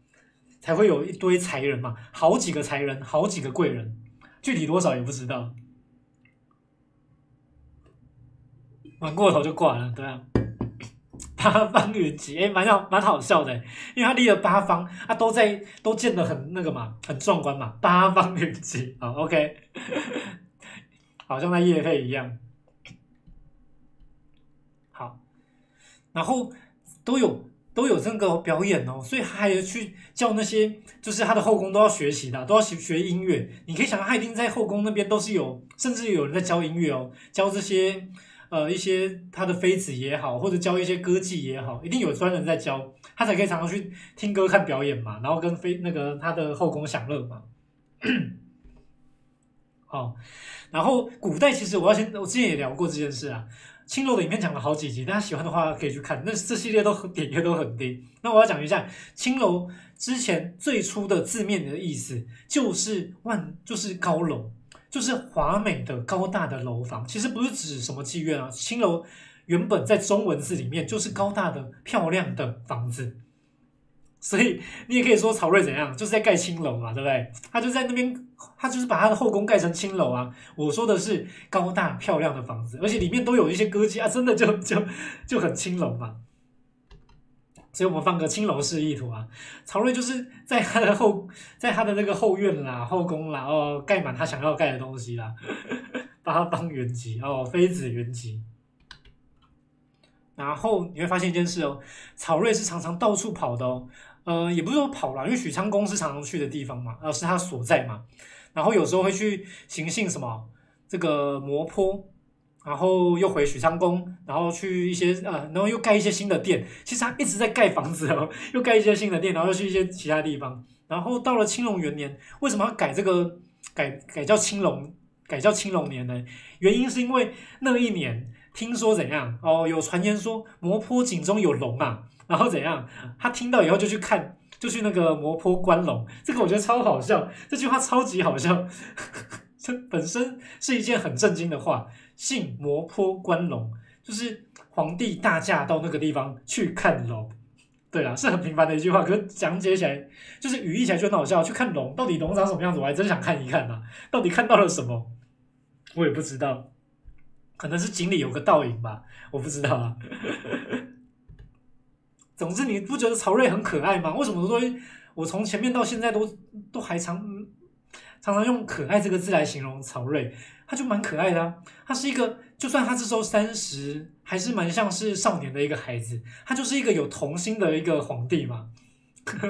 才会有一堆才人嘛，好几个才人，好几个贵人，具体多少也不知道，玩过头就挂了，对啊。八方云集，哎，蛮好笑的，因为他立了八方，他都建得很那个嘛，很壮观嘛，八方云集，好 ，OK， 好像在业配一样。好，然后都有这个表演哦，所以他还去叫那些就是他的后宫都要学习的，都要学音乐。你可以想，他一定在后宫那边都是有，甚至有人在教音乐哦，教这些。 一些他的妃子也好，或者教一些歌技也好，一定有专人在教，他才可以常常去听歌、看表演嘛，然后跟他的后宫享乐嘛。好，然后古代其实我之前也聊过这件事啊，青楼的影片讲了好几集，大家喜欢的话可以去看，那这系列都点阅都很低。那我要讲一下青楼之前最初的字面的意思，就是高楼。 就是华美的高大的楼房，其实不是指什么妓院啊。青楼原本在中文字里面就是高大的、漂亮的房子，所以你也可以说曹睿怎样，就是在盖青楼嘛，对不对？他就在那边，他就是把他的后宫盖成青楼啊。我说的是高大漂亮的房子，而且里面都有一些歌妓啊，真的就很青楼嘛。所以我们放个青楼示意图啊。曹睿就是在他的那个后院啦、后宫啦，哦，盖满他想要盖的东西啦，八方云集哦，妃子云集。然后你会发现一件事哦，曹睿是常常到处跑的哦，也不是说跑啦，因为许昌宫是常常去的地方嘛，是他所在嘛。然后有时候会去行幸什么这个磨坡。 然后又回许昌宫，然后去一些然后又盖一些新的店。其实他一直在盖房子哦，又盖一些新的店，然后又去一些其他地方。然后到了青龙元年，为什么要改叫青龙年呢？原因是因为那一年听说怎样哦，有传言说磨坡井中有龙啊，然后怎样，他听到以后就去看，就去那个磨坡观龙。这个我觉得超好笑，这句话超级好笑，这本身是一件很震惊的话。 信磨坡观龙，就是皇帝大驾到那个地方去看龙。对啦，是很平凡的一句话，可是讲解起来，就是语义起来就很好笑。去看龙，到底龙长什么样子，我还真想看一看呐、啊。到底看到了什么，我也不知道，可能是井里有个倒影吧，我不知道啊。总之，你不觉得曹睿很可爱吗？为什么说我从前面到现在都还常常用“可爱”这个字来形容曹睿，他就蛮可爱的啊。他是一个，就算他这时候30，还是蛮像是少年的一个孩子。他就是一个有童心的一个皇帝嘛。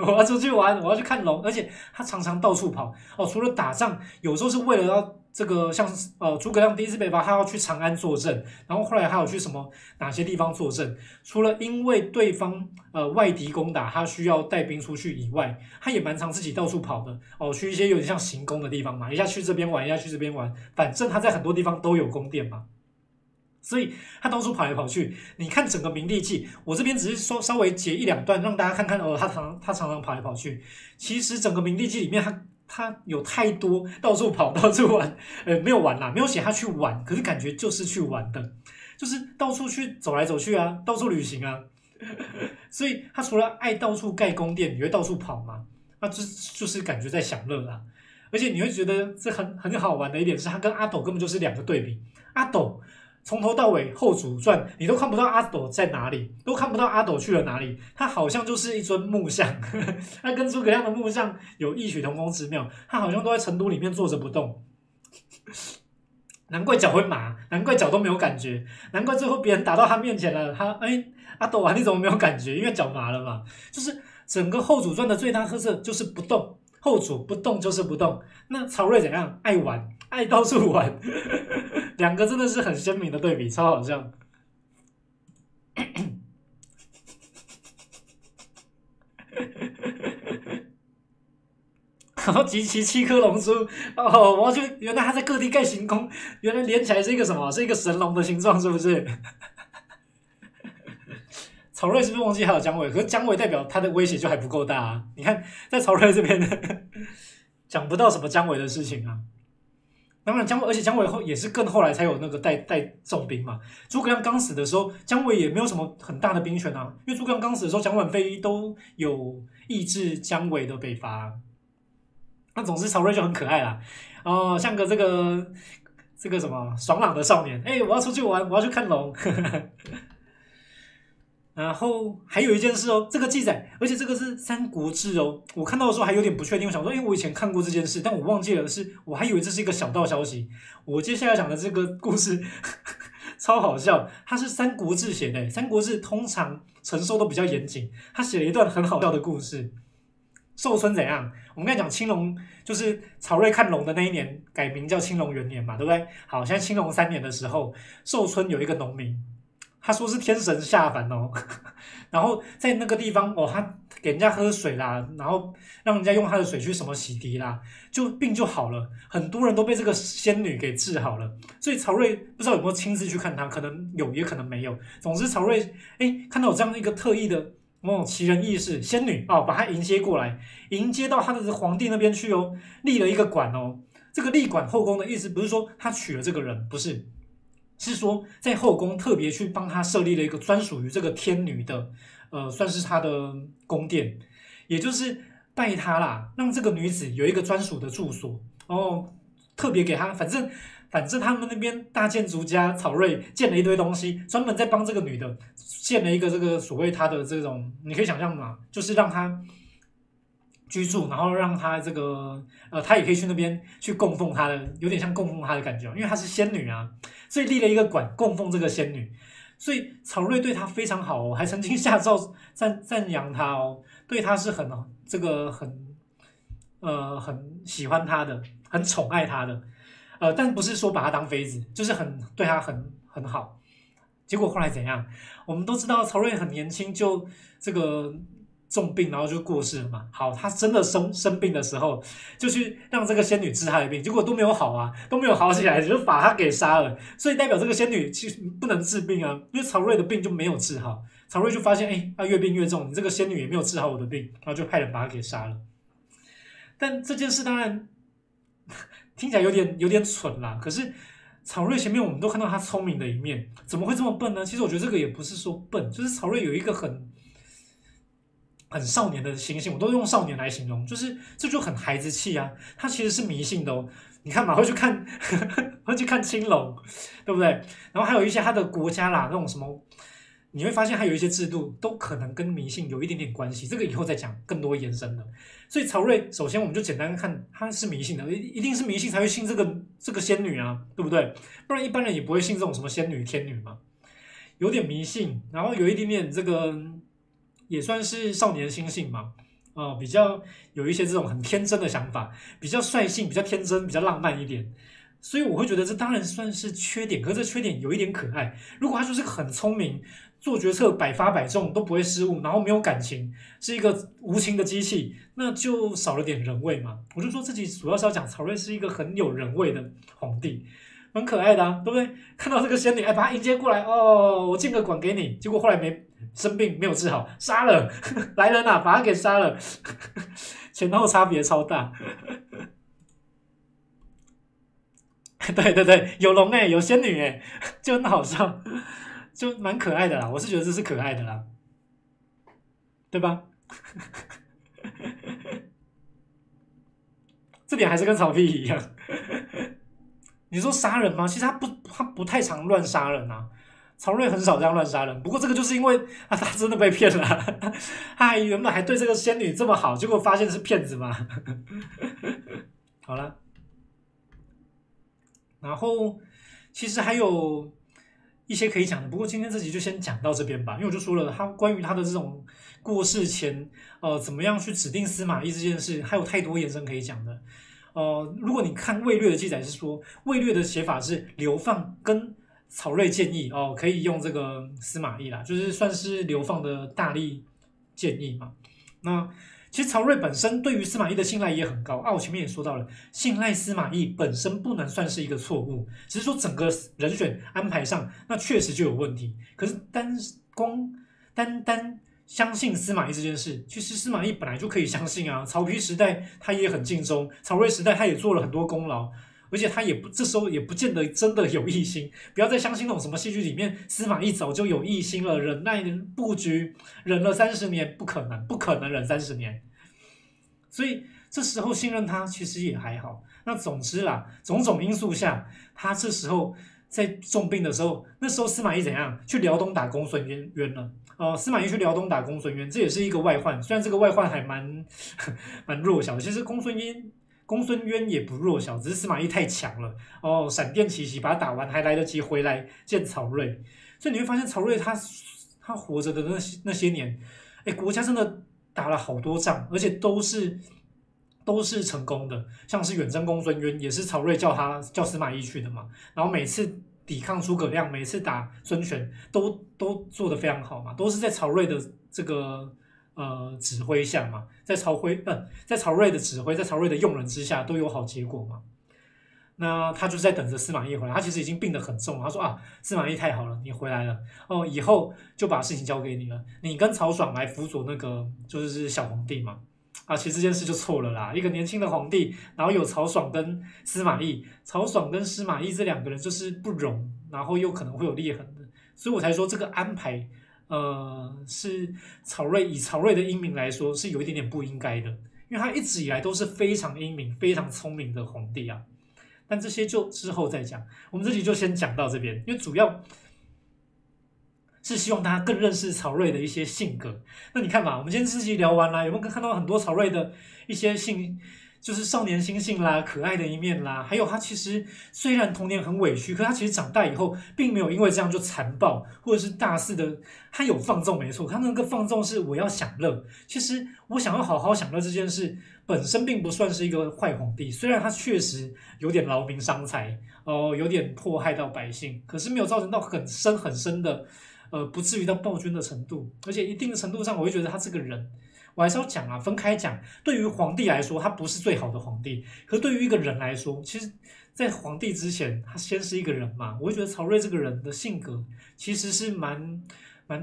我要出去玩，我要去看龙，而且他常常到处跑哦。除了打仗，有时候是为了要这个，像诸葛亮第一次北伐，他要去长安坐镇，然后后来还有去哪些地方坐镇？除了因为对方外敌攻打，他需要带兵出去以外，他也蛮常自己到处跑的哦，去一些有点像行宫的地方嘛，一下去这边玩，一下去这边玩，反正他在很多地方都有宫殿嘛。 所以他到处跑来跑去，你看整个《明帝纪》，我这边只是说稍微截一两段让大家看看哦，他常常跑来跑去。其实整个《明帝纪》里面，他有太多到处跑、到处玩，没有玩啦，没有写他去玩，可是感觉就是去玩的，就是到处去走来走去啊，到处旅行啊。所以他除了爱到处盖宫殿，也会到处跑嘛，那就是感觉在享乐啦。而且你会觉得这很好玩的一点是，他跟阿斗根本就是两个对比，阿斗。从头到尾后主传你都看不到阿斗在哪里，都看不到阿斗去了哪里，他好像就是一尊木像，他跟诸葛亮的木像有异曲同工之妙，他好像都在成都里面坐着不动。难怪脚会麻，难怪脚都没有感觉，难怪最后别人打到他面前了，他阿斗啊，你怎么没有感觉？因为脚麻了嘛。就是整个后主传的最大特色就是不动，后主不动就是不动。那曹睿怎样？爱玩，爱到处玩，两个真的是很鲜明的对比，超好笑。然后集齐7颗龙珠哦，我要去，原来他在各地盖行宫，原来连起来是一个什么？是一个神龙的形状，是不是？曹睿是不是忘记还有姜维？可是姜维代表他的威胁就还不够大啊！你看，在曹睿这边讲不到什么姜维的事情啊。当然，姜维，而且姜维后也是更后来才有那个带重兵嘛。诸葛亮刚死的时候，姜维也没有什么很大的兵权啊，因为诸葛亮刚死的时候，蒋琬、费祎都有抑制姜维的北伐啊。那总之，曹睿就很可爱啦，哦，像个这个什么爽朗的少年，哎，我要出去玩，我要去看龙。然后还有一件事哦，这个记载，而且这个是《三国志》哦，我看到的时候还有点不确定，我想说，哎，我以前看过这件事，但我忘记了，是我还以为这是一个小道消息。我接下来讲的这个故事超好笑，它是《三国志》写的，《三国志》通常陈寿都比较严谨，他写了一段很好笑的故事。寿春怎样？我们刚才讲青龙，就是曹睿看龙的那一年改名叫青龙元年嘛，对不对？好，现在青龙3年的时候，寿春有一个农民，他说是天神下凡哦，然后在那个地方哦，他给人家喝水啦，然后让人家用他的水去什么洗涤啦，就病就好了，很多人都被这个仙女给治好了。所以曹睿不知道有没有亲自去看他，可能有，也可能没有。总之曹睿看到有这样一个特异的。哦，奇人异士，仙女哦，把他迎接过来，迎接到他的皇帝那边去哦，立了一个馆哦。这个立馆后宫的意思不是说他娶了这个人，不是，是说在后宫特别去帮他设立了一个专属于这个天女的，算是他的宫殿，也就是拜他啦，让这个女子有一个专属的住所哦，特别给他，反正他们那边大建筑家曹睿建了一堆东西，专门在帮这个女的建了一个这个所谓她的这种，你可以想象嘛，就是让她居住，然后让她这个她也可以去那边去供奉她的，有点像供奉她的感觉，因为她是仙女啊，所以立了一个馆供奉这个仙女，所以曹睿对她非常好哦，还曾经下诏赞扬她哦，对她是很这个很喜欢她的，很宠爱她的。但不是说把她当妃子，就是对她很好。结果后来怎样？我们都知道曹睿很年轻就这个重病，然后就过世了嘛。好，他真的生病的时候，就去让这个仙女治他的病，结果都没有好啊，都没有好起来，就把他给杀了。所以代表这个仙女其实不能治病啊，因为曹睿的病就没有治好。曹睿就发现，越病越重，你这个仙女也没有治好我的病，然后就派人把他给杀了。但这件事当然。听起来有点蠢啦，可是曹睿前面我们都看到他聪明的一面，怎么会这么笨呢？其实我觉得这个也不是说笨，就是曹睿有一个很少年的心性，我都用少年来形容，就是这就很孩子气啊。他其实是迷信的哦，你看嘛，会去看青龙，对不对？然后还有一些他的国家啦，那种什么，你会发现还有一些制度都可能跟迷信有一点点关系，这个以后再讲更多延伸的。所以曹睿，首先我们就简单看，他是迷信的，一定是迷信才会信这个仙女啊，对不对？不然一般人也不会信这种什么仙女、天女嘛。有点迷信，然后有一点点这个也算是少年心性嘛，比较有一些这种很天真的想法，比较率性、比较天真、比较浪漫一点。所以我会觉得这当然算是缺点，可是这缺点有一点可爱。如果他就是很聪明，做决策百发百中都不会失误，然后没有感情，是一个无情的机器，那就少了点人味嘛。我就说自己主要是要讲曹睿是一个很有人味的皇帝，蛮可爱的啊，对不对？看到这个仙女，把她迎接过来，哦，我进个馆给你。结果后来生病没有治好，杀了，来人啊，把她给杀了，前后差别超大。对对对，有龙有仙女就很好笑，就蛮可爱的啦。我是觉得这是可爱的啦，对吧？这点还是跟曹丕一样。你说杀人吗？其实他不太常乱杀人啊，曹睿很少这样乱杀人。不过这个就是因为啊，他真的被骗了、啊，他还原本还对这个仙女这么好，结果发现是骗子嘛。好了，然后其实还有一些可以讲的，不过今天这集就先讲到这边吧，因为我就说了，他关于他的这种过世前怎么样去指定司马懿这件事，还有太多延伸可以讲的。如果你看魏略的记载是说，魏略的写法是流放跟曹睿建议哦，可以用这个司马懿啦，就是算是流放的大力建议嘛。那其实曹睿本身对于司马懿的信赖也很高啊，我前面也说到了，信赖司马懿本身不能算是一个错误，只是说整个人选安排上那确实就有问题。可是单单相信司马懿这件事，其实司马懿本来就可以相信啊。曹丕时代他也很尽忠，曹睿时代他也做了很多功劳，而且他也不这时候也不见得真的有异心。不要再相信那种什么戏剧里面司马懿早就有异心了，忍耐布局忍了30年，不可能忍30年。所以这时候信任他其实也还好。那总之啦，种种因素下，他这时候在重病的时候，那时候司马懿怎样去辽东打公孙渊了？司马懿去辽东打公孙渊，这也是一个外患。虽然这个外患还蛮弱小的，其实公孙渊也不弱小，只是司马懿太强了哦，闪电奇袭把他打完，还来得及回来见曹睿。所以你会发现曹睿他活着的那些年，哎，国家真的打了好多仗，而且都是成功的，像是远征公孙渊也是曹睿叫司马懿去的嘛，然后每次抵抗诸葛亮，每次打孙权都做得非常好嘛，都是在曹睿的这个指挥下嘛，在曹睿的指挥，在曹睿的用人之下都有好结果嘛。那他就是在等着司马懿回来，他其实已经病得很重了。他说啊，司马懿太好了，你回来了哦，以后就把事情交给你了，你跟曹爽来辅佐那个就是小皇帝嘛。啊，其实这件事就错了啦！一个年轻的皇帝，然后有曹爽跟司马懿，曹爽跟司马懿这两个人就是不容，然后又可能会有裂痕的，所以我才说这个安排，是以曹睿的英明来说是有一点点不应该的，因为他一直以来都是非常英明、非常聪明的皇帝啊。但这些就之后再讲，我们这集就先讲到这边，因为主要是希望大家更认识曹睿的一些性格。那你看嘛，我们今天这集聊完啦，有没有看到很多曹睿的一些性，就是少年心性啦、可爱的一面啦，还有他其实虽然童年很委屈，可他其实长大以后并没有因为这样就残暴或者是大肆的，他有放纵没错，他那个放纵是我要享乐，其实我想要好好享乐这件事本身并不算是一个坏皇帝，虽然他确实有点劳民伤财哦，有点迫害到百姓，可是没有造成到很深的。不至于到暴君的程度，而且一定的程度上，我会觉得他这个人，我还是要讲啊，分开讲。对于皇帝来说，他不是最好的皇帝，可对于一个人来说，其实，在皇帝之前，他先是一个人嘛。我会觉得曹睿这个人的性格其实是蛮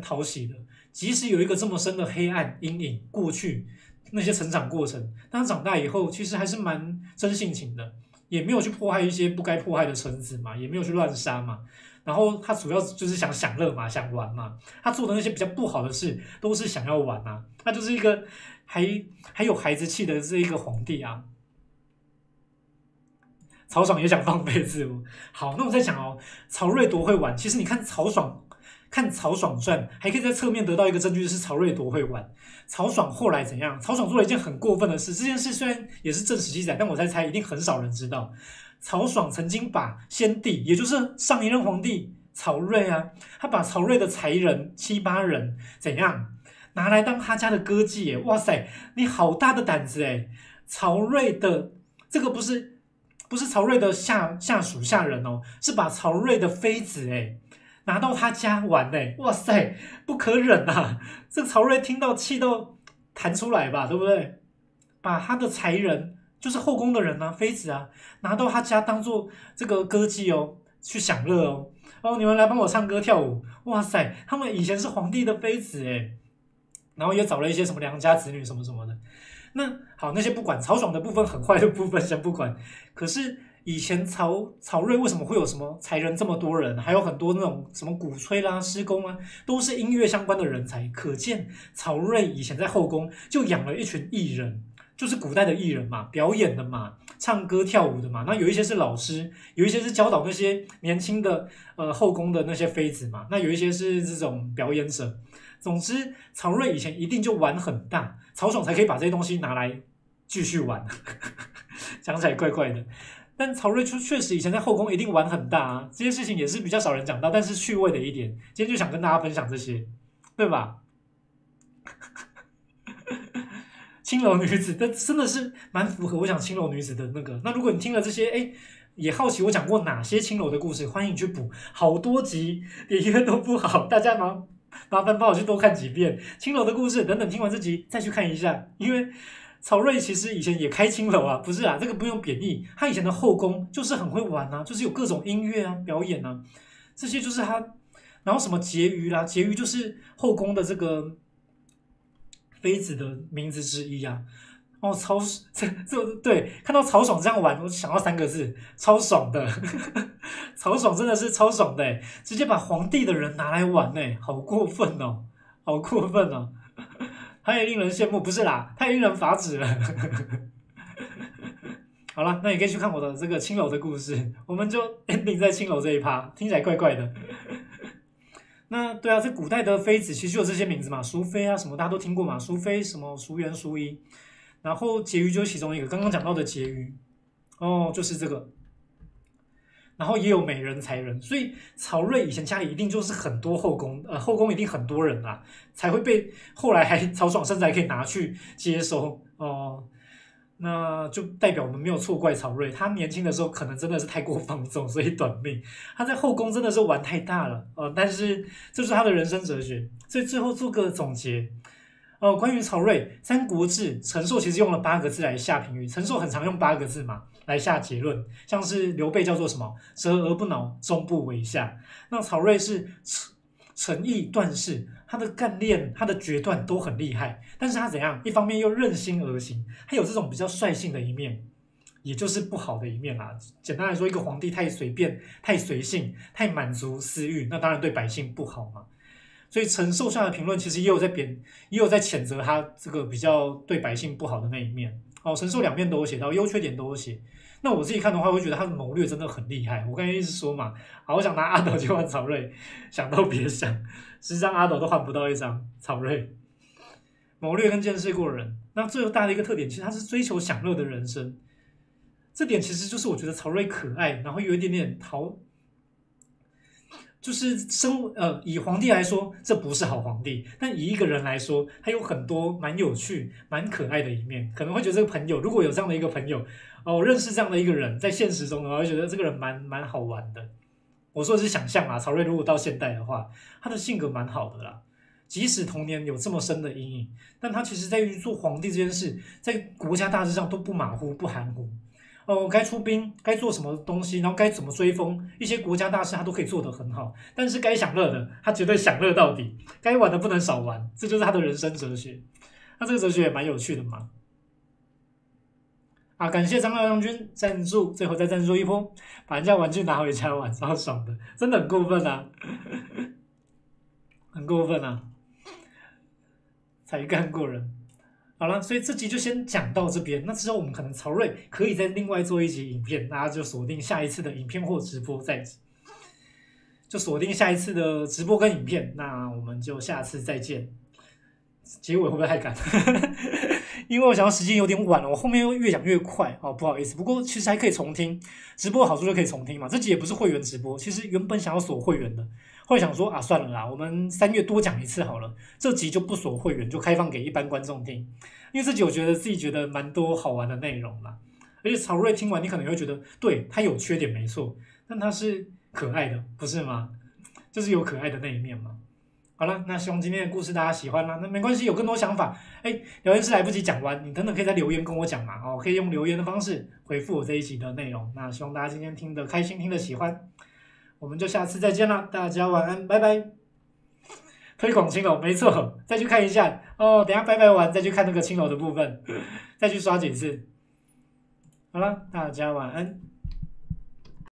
讨喜的，即使有一个这么深的黑暗阴影过去那些成长过程，但他长大以后，其实还是蛮真性情的，也没有去迫害一些不该迫害的臣子嘛，也没有去乱杀嘛。然后他主要就是想享乐嘛，想玩嘛。他做的那些比较不好的事，都是想要玩啊。他就是一个还有孩子气的这一个皇帝啊。曹爽也想放飞自我。好，那我再讲哦，曹睿多会玩。其实你看曹爽，看《曹爽传》，还可以在侧面得到一个证据，是曹睿多会玩。曹爽后来怎样？曹爽做了一件很过分的事，这件事虽然也是正史记载，但我猜一定很少人知道。曹爽曾经把先帝，也就是上一任皇帝曹睿啊，他把曹睿的才人7、8人怎样拿来当他家的歌妓耶！哇塞，你好大的胆子哎！曹睿的这个不是曹睿的下属下人哦，是把曹睿的妃子哎拿到他家玩哎！哇塞，不可忍啊！这个曹睿听到气到弹出来吧，对不对？把他的才人。就是后宫的人啊，妃子啊，拿到他家当做这个歌妓哦，去享乐哦。哦，你们来帮我唱歌跳舞，哇塞，他们以前是皇帝的妃子诶，然后也找了一些什么良家子女什么什么的。那好，那些不管，曹爽的部分很坏的部分先不管。可是以前曹睿为什么会有什么才人这么多人，还有很多那种什么鼓吹啦、施工啊，都是音乐相关的人才，可见曹睿以前在后宫就养了一群艺人。就是古代的艺人嘛，表演的嘛，唱歌跳舞的嘛。那有一些是老师，有一些是教导那些年轻的后宫的那些妃子嘛。那有一些是这种表演者。总之，曹睿以前一定就玩很大，曹爽才可以把这些东西拿来继续玩。讲起来怪怪的，但曹睿确实以前在后宫一定玩很大啊。这些事情也是比较少人讲到，但是趣味的一点。今天就想跟大家分享这些，对吧？青楼女子，但真的是蛮符合我讲青楼女子的那个。那如果你听了这些，哎，也好奇我讲过哪些青楼的故事，欢迎你去补，好多集，连一个都不好。大家麻烦帮我去多看几遍青楼的故事，等等听完这集再去看一下。因为曹睿其实以前也开青楼啊，不是啊，这个不用贬义，他以前的后宫就是很会玩啊，就是有各种音乐啊、表演啊，这些就是他。然后什么婕妤啦，婕妤就是后宫的这个。妃子的名字之一啊，哦，超这对，看到曹爽这样玩，我想到三个字，超爽的。曹爽真的是超爽的，直接把皇帝的人拿来玩，哎，好过分哦，好过分哦，太令人羡慕，不是啦，太令人发指了。好了，那你可以去看我的这个青楼的故事，我们就 ending 在青楼这一趴，听起来怪怪的。那对啊，这古代的妃子其实就有这些名字嘛，淑妃啊什么大家都听过嘛，淑妃什么淑媛、淑仪，然后婕妤就是其中一个，刚刚讲到的婕妤，哦就是这个，然后也有美人、才人，所以曹睿以前家里一定就是很多后宫，后宫一定很多人啦、啊，才会被后来还曹爽甚至还可以拿去接收哦。那就代表我们没有错怪曹睿，他年轻的时候可能真的是太过放纵，所以短命。他在后宫真的是玩太大了，但是这就是他的人生哲学。所以最后做个总结，关于曹睿，《三国志》陈寿其实用了8个字来下评语，陈寿很常用8个字嘛来下结论，像是刘备叫做什么“折而不挠，终不为下”。那曹睿是诚意断事，他的干练、他的决断都很厉害，但是他怎样？一方面又任心而行，他有这种比较率性的一面，也就是不好的一面啦。简单来说，一个皇帝太随便、太随性、太满足私欲，那当然对百姓不好嘛。所以陈寿下的评论其实也有在谴责他这个比较对百姓不好的那一面。哦，陈寿两面都有写到，优缺点都有写。那我自己看的话，我会觉得他的谋略真的很厉害。我刚才一直说嘛，好想拿阿斗去换曹睿，想都别想，10张阿斗都换不到1张曹睿。谋略跟见识过人，那最大的一个特点，其实他是追求享乐的人生。这点其实就是我觉得曹睿可爱，然后有一点点就是以皇帝来说，这不是好皇帝，但以一个人来说，他有很多蛮有趣、蛮可爱的一面，可能会觉得这个朋友，如果有这样的一个朋友，哦，认识这样的一个人，在现实中的话，会觉得这个人蛮好玩的。我说的是想象啦，曹睿如果到现代的话，他的性格蛮好的啦，即使童年有这么深的阴影，但他其实在于做皇帝这件事，在国家大事上都不马虎、不含糊。哦，该出兵，该做什么东西，然后该怎么追风，一些国家大事他都可以做得很好。但是该享乐的，他绝对享乐到底；该玩的不能少玩，这就是他的人生哲学。那这个哲学也蛮有趣的嘛。啊，感谢张亮君赞助，最后再赞助一波，把人家玩具拿回家玩，超爽的，真的很过分啊，很过分啊，才干过人。好了，所以这集就先讲到这边。那之后我们可能曹睿可以再另外做一集影片，大家就锁定下一次的影片或直播，再就锁定下一次的直播跟影片。那我们就下次再见。结尾会不会太赶？因为我想要时间有点晚了，我后面又越讲越快哦，不好意思。不过其实还可以重听，直播的好处就可以重听嘛。这集也不是会员直播，其实原本想要锁会员的。后来想说啊，算了啦，我们3月多讲一次好了，这集就不锁会员，就开放给一般观众听，因为这集我觉得自己觉得蛮多好玩的内容啦，而且曹睿听完你可能会觉得，对他有缺点没错，但他是可爱的，不是吗？就是有可爱的那一面嘛。好了，那希望今天的故事大家喜欢啦。那没关系，有更多想法，哎，聊天室来不及讲完，你等等可以在留言跟我讲嘛，哦，可以用留言的方式回复我这一集的内容。那希望大家今天听得开心，听得喜欢。我们就下次再见啦，大家晚安，拜拜。推广青楼，没错，再去看一下哦。等一下拜拜完再去看那个青楼的部分，再去刷几次。好啦，大家晚安。